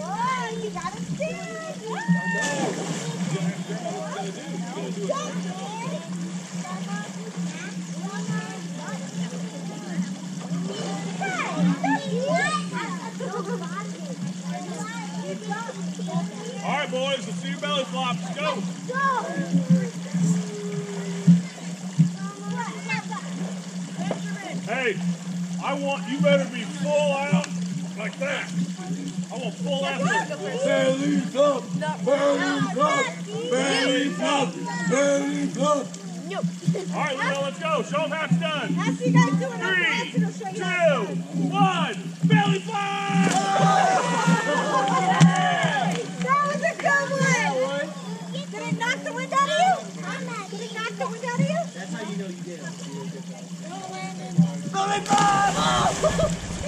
water! Oh, you gotta see! Alright boys, let's see your belly flops. Go! Hey, I want you better be full out like that. I want full out. Belly flop! Belly flop! Belly flop! Belly flop! Alright, Lena, let's go. Show them how it's done. That's you guys doing it. 3, 2, 1, belly flop! That was a good one. Did it knock the window? my God! Oh.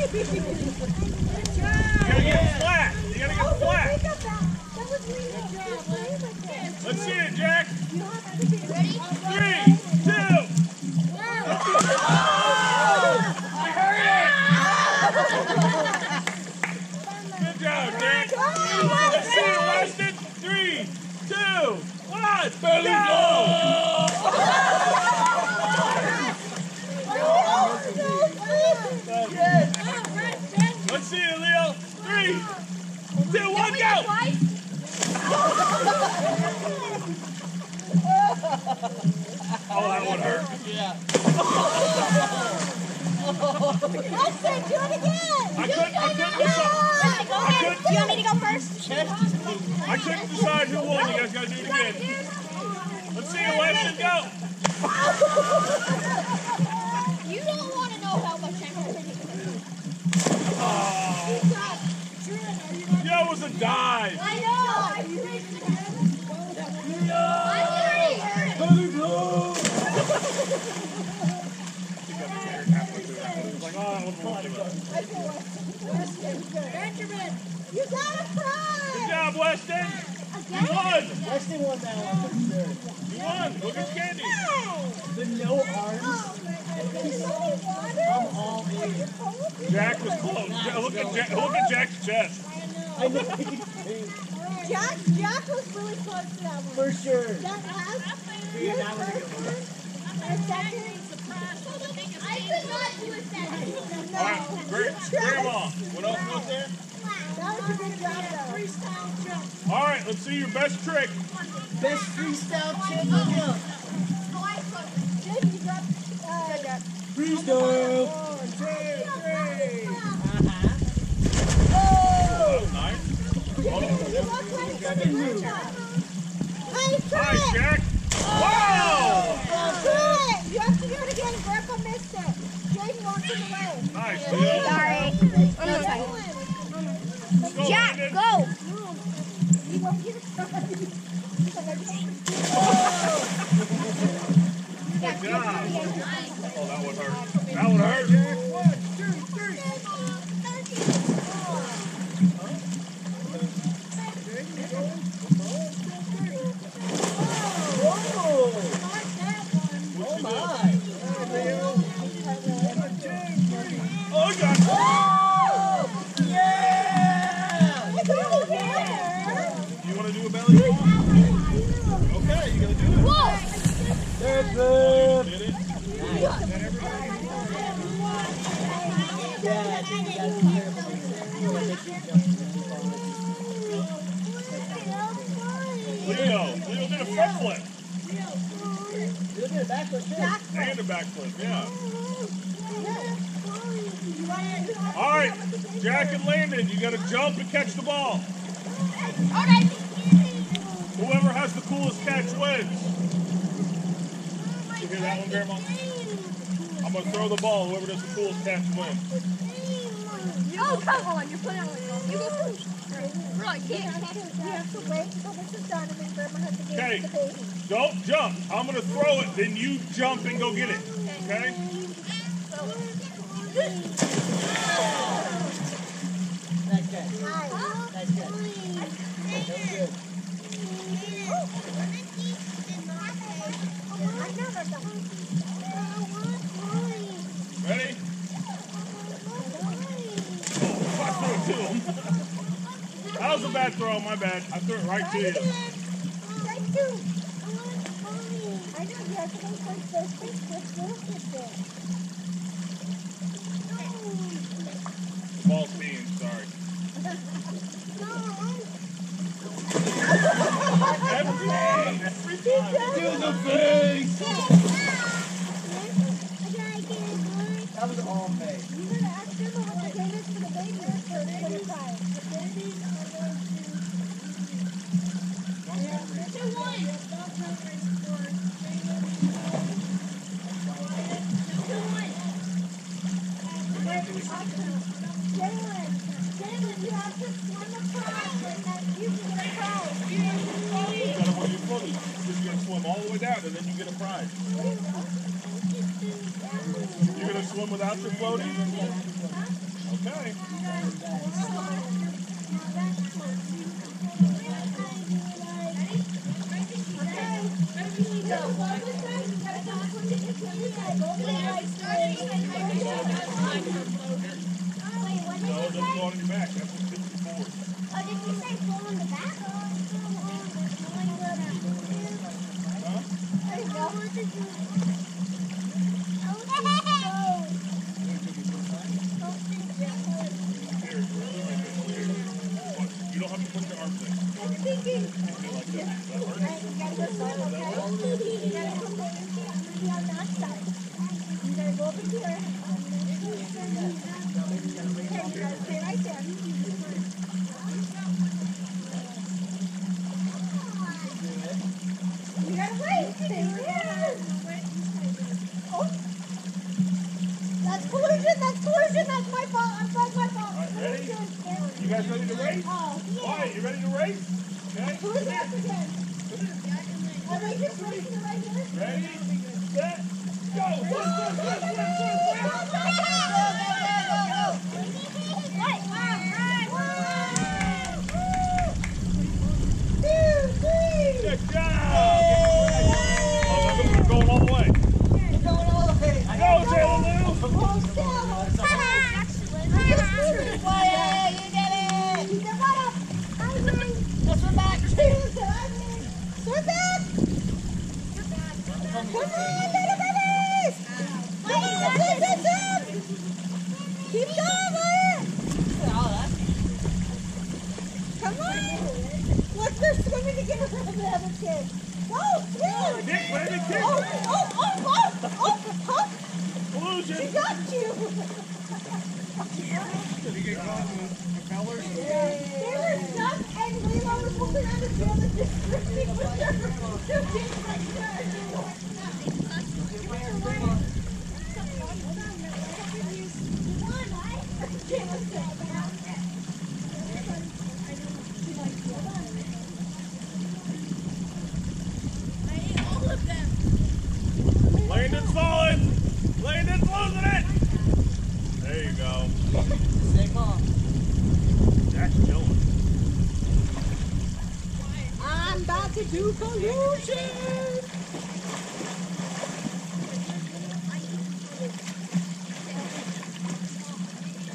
You gotta get flat. You gotta get flat. Let's see it, Jack. 3, 2. Oh, I heard it. Good job, Jack. Let's see it, Weston. 3, 2, 1. Barely go. Let's see you, Leo. 3, 2, 1, go! Oh, that one hurt. Yeah. Weston, do it again! I couldn't decide. Do you want me to go first? I couldn't decide who won. You guys gotta do it again. Let's see you, Weston, go! You don't want to know how much I hurt. Oh. Yeah, it was a dive. I know. Benjamin, you got a prize. Good job, Weston. You won. Weston won that one. You won. Look at Candy. The no arms. I'm all in. Jack was close. Look at Jack's chest. I know. Jack was really close to that one. For sure. That last one. I could not do a second. No. All right, great ball. What else was there? That was a good job, though. Freestyle jump. All right, let's see your best trick. Best freestyle jump. Freestyle! 1, 2, 3! Oh! Nice. Nice, Jack! Wow! Good! You have to do it again. Grandpa missed it. Jaden walked in the way. Nice. Sorry. Jack, go! You won't get it. Good job. Oh, that one hurt. That one hurt. 1, 2, 3. Whoa! Oh my! Oh, God! Oh! Yeah! You want to do a belly ball? Okay, you gotta do it. Whoa! There's it. Leo did a front flip. Leo did a backflip too. And a backflip, yeah. All right, Jack and Landon, you got to jump and catch the ball. Whoever has the coolest catch wins. You hear that one, Grandma? I'm going to throw the ball. Whoever does the coolest catch wins. Oh, come on. You're putting on the You go first. Okay, don't jump. I'm going to throw it, then you jump and go get it. Okay? That's good. That's good. Ready? Oh, I threw it to him. That was a bad throw, my bad. I threw it right to you. Ball's being, sorry. That was all fake. Jalen, you have to win the prize. You can get a prize. You gotta swim all the way. without, and then you get a prize. You're gonna swim without your floaty? Okay. No, just go on your back. That's what 54 is. Oh, did you say pull on the back? Huh? You don't have to put your arms in. That's my fault. That's my fault. All right, ready? You guys ready to race? Oh, yeah. All right, you ready to race? Okay. Who's next again? Are they just racing right here? Ready, set, go! Go! Good job! We're going all the way. We're going all the way. Go, Taylor Lou! Why, you get it! You get right up! I win! Let's swim back! Swim back! Come on, little babies! Come on, swim, swim, swim! Keep going, Wyatt! Come on! Let's go swimming together with the other kids! Oh, dude! Nick, let me kick! Oh! Illusion! She got you! Did he get caught in the propellers? They were stuck and Lilo was holding on to the tail and just drifting with her. Two kids like her. I hate all of them. Landon's falling. Landon's losing it. There you go. Stay calm. Jack's chilling. I'm about to do collusion.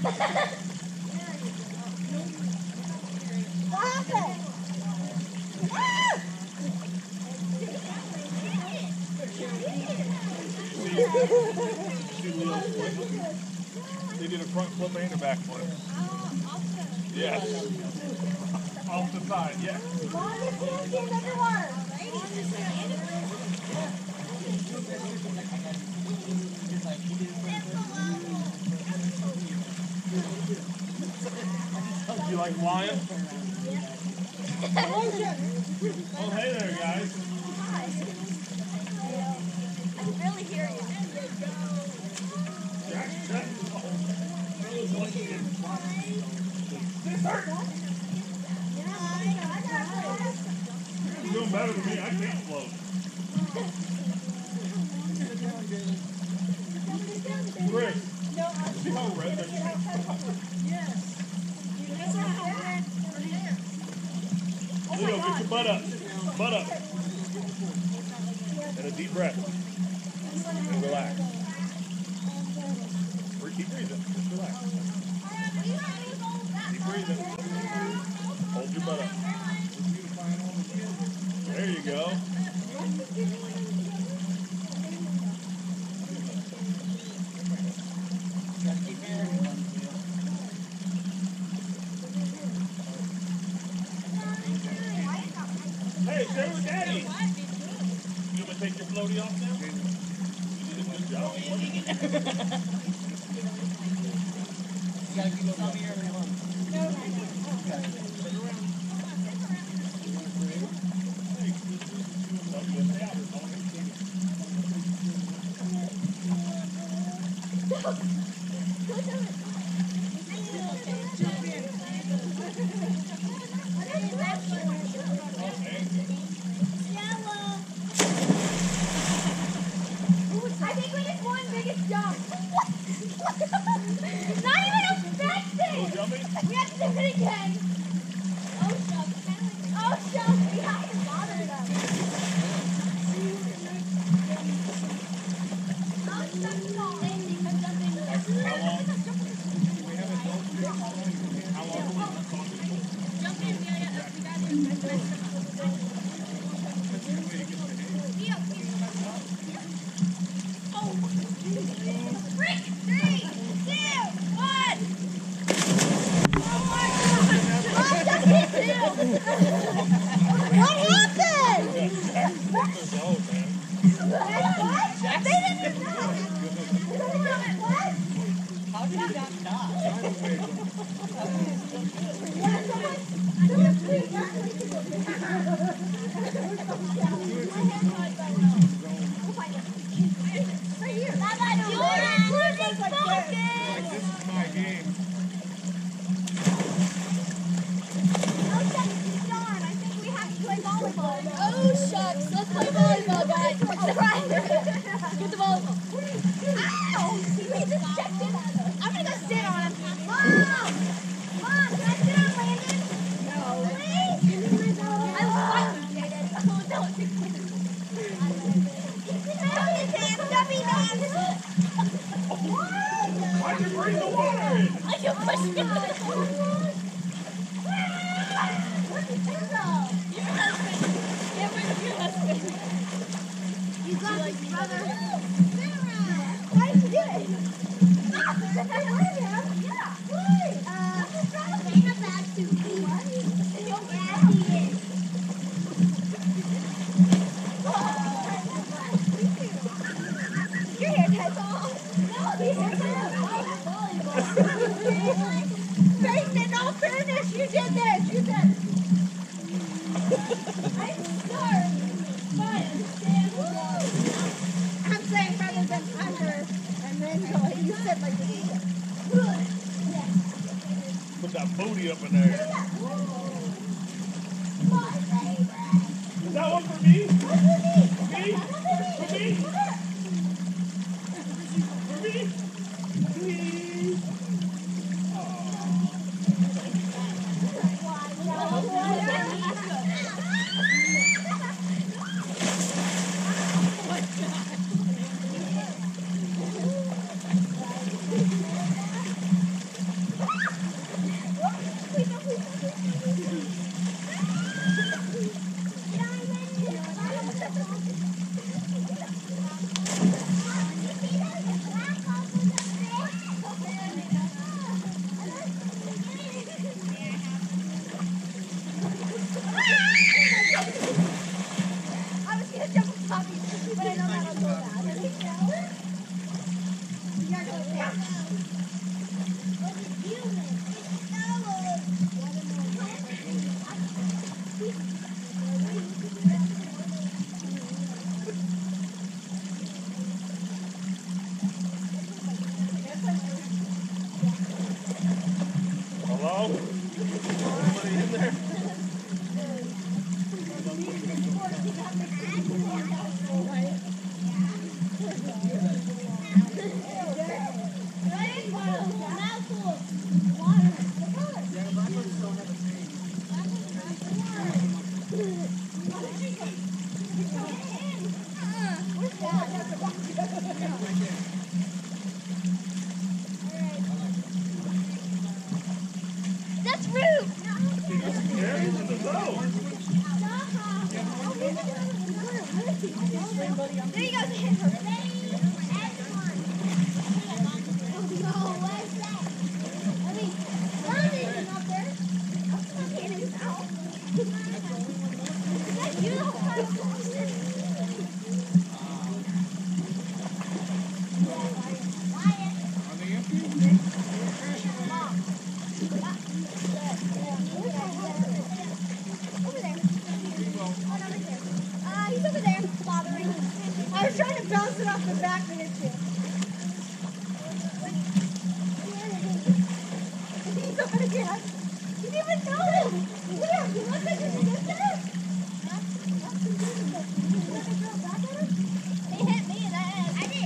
What happened? Ah! See, they did a front flip and a back flip. Yes. Off the side, yes. Longest handstand underwater. Alrighty. You like lion? Yeah. Oh, hey there, guys. Hi. I can barely hear you. You're doing better than me. I can't float. Rick, see how red that is? Yes. That's not how red her hair. Leo, get your butt up. Butt up. And a deep breath. And relax. Keep breathing. Just relax. Keep breathing. Hold your butt up. There you go. Hey, stay with Daddy. You want to take your floaty off now? You did a good job. You got to keep on here. Yellow. dumb. Not even affected. We have to do it again. Oh, shucks. Oh, shucks. We have to bother them. Oh, shucks. No. They hit me and I didn't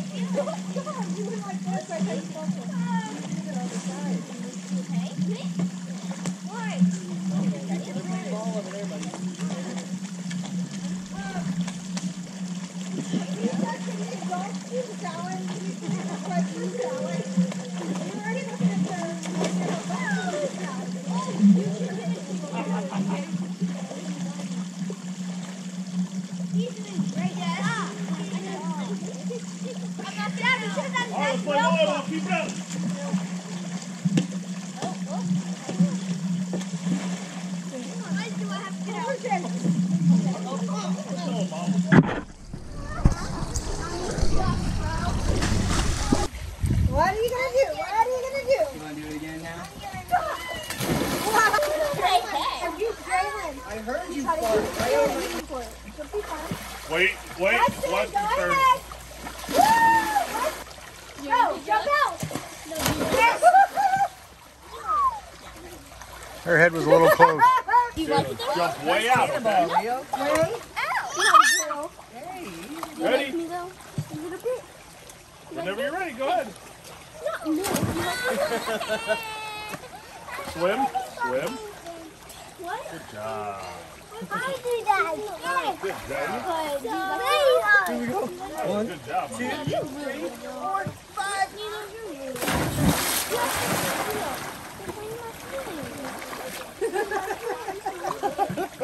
feel it. Come on, you Her head was a little close. You like it? Jump way out. Ready? Whenever you're ready, go ahead. Swim. Swim. Good job. I do that. Good job. Here we go. 1, 2, 3, 4, 5.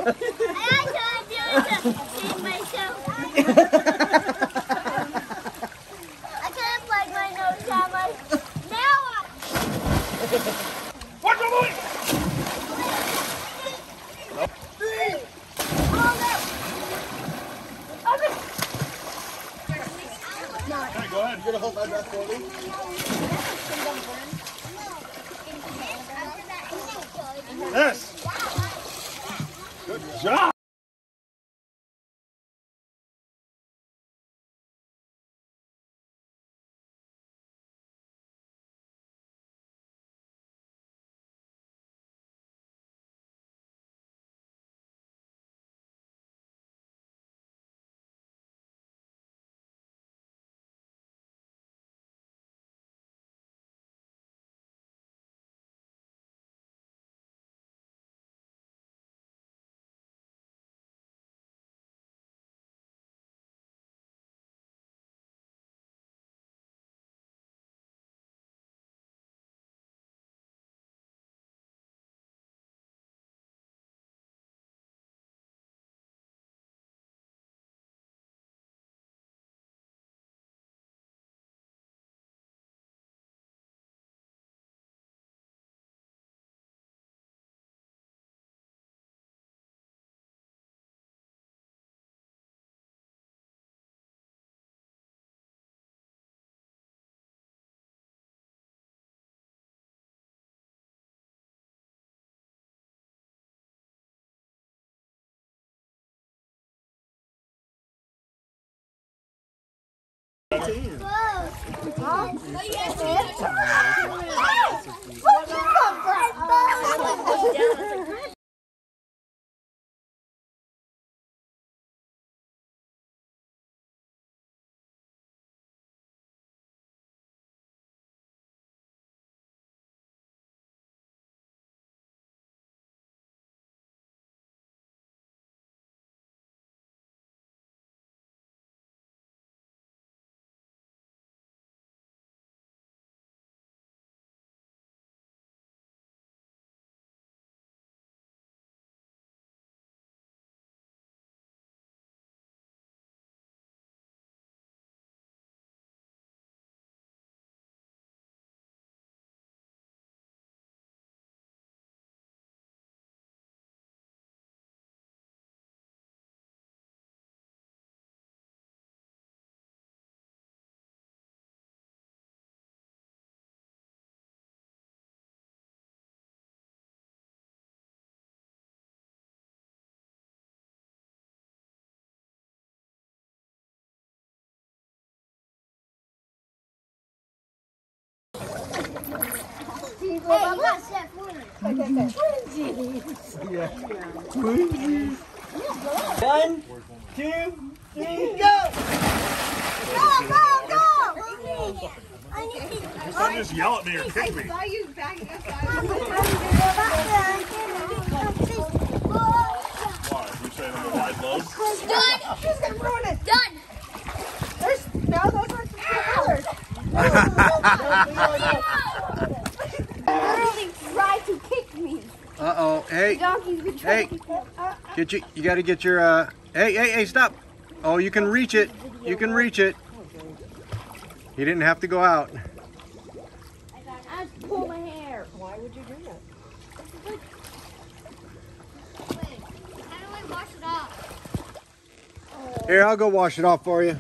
I can't do myself. I can't plug my nose down my mouth. Watch my boy! 3. Oh no! Alright, go ahead. You're gonna hold my breath for me. Yes! Good job! Oh, Twinsies. 1, 2, 3, go! Go! Go! Don't just yell at me or kick me. Why? You say I'm a wide load? Done! Done! There's no Literally tried to kick me. Uh-oh, hey. The donkeys were trying to kick me. Get you gotta get your, hey, stop. Oh, you can reach it. You can reach it. He didn't have to go out. I just pulled my hair. Why would you do that? How do I wash it off? Oh. Here, I'll go wash it off for you.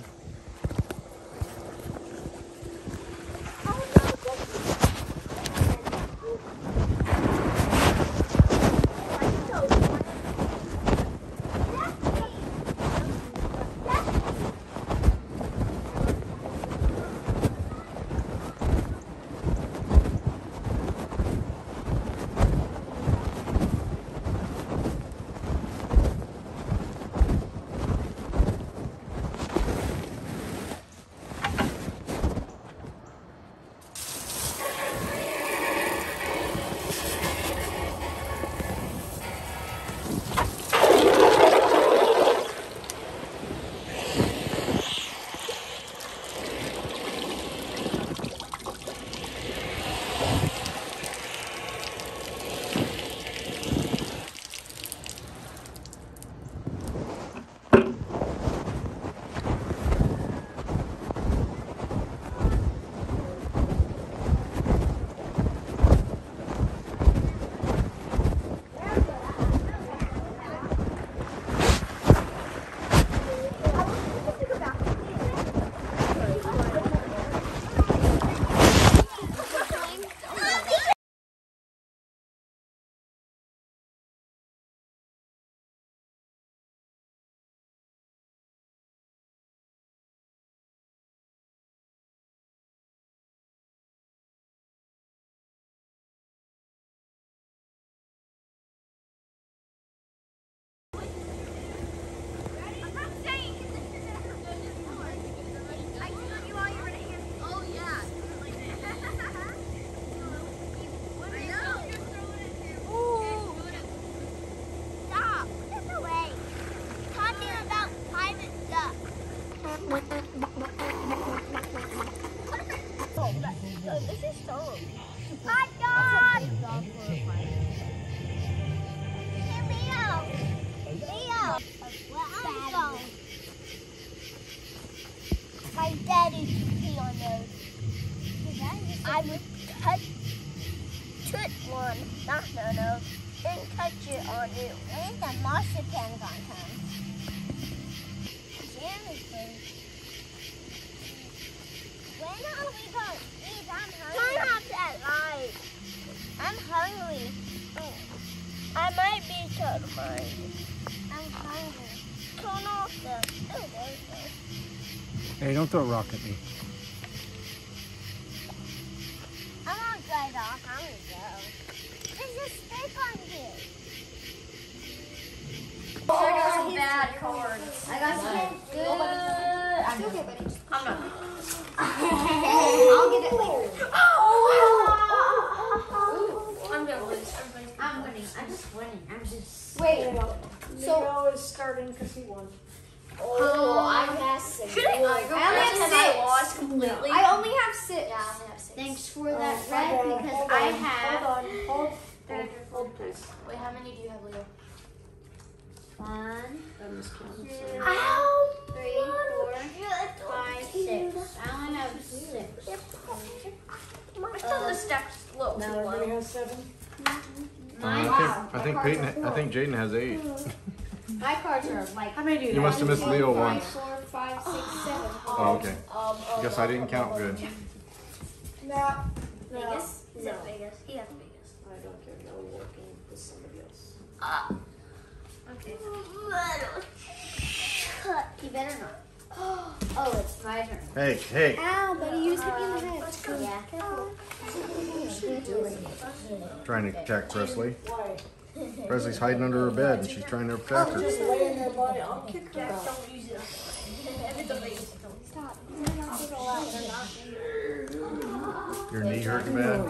Hey, don't throw a rock at me. I'm not going to rock, I'm going to go. There's a stick on you. Oh, I got some bad cords. I got some good. I'm not. I'll get it later. Oh! I'm going to lose. I'm winning. I'm just winning. I'm just... Wait. Miguel is starting because he won. Oh, I messed it. I lost completely. I only have six. Yeah, I only have six. Thanks for that, Red, because I have. Hold on. Hold, please. Wait, how many do you have, Leo? One. Two. Ow. 3, 4, 5, 6. I only have 6. What's on the steps? Low. Now everybody has 7. I think Jaden has 8. My cards are like... How many do you must have missed Leo once. 5, 4, 5, 6, 7. Oh, okay. I guess I didn't count good. No. Vegas? Is it Vegas? He has Vegas. I don't care. No working with somebody else. Okay. He better not. Oh, it's my turn. Hey, hey. Ow, buddy, you just hit me in the head. Let's go. Yeah. Trying to attack Presley. Why? Presley's hiding under her bed and she's trying to attack her. Just lay in there, buddy. I'll kick her out. Don't use it. Stop. Your knee hurt bad.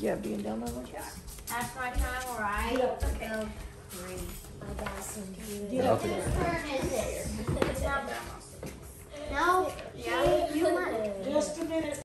Yeah, being down on the track. That's my time, all right? Okay. Great. I got some. Whose turn is it? It's not that. No.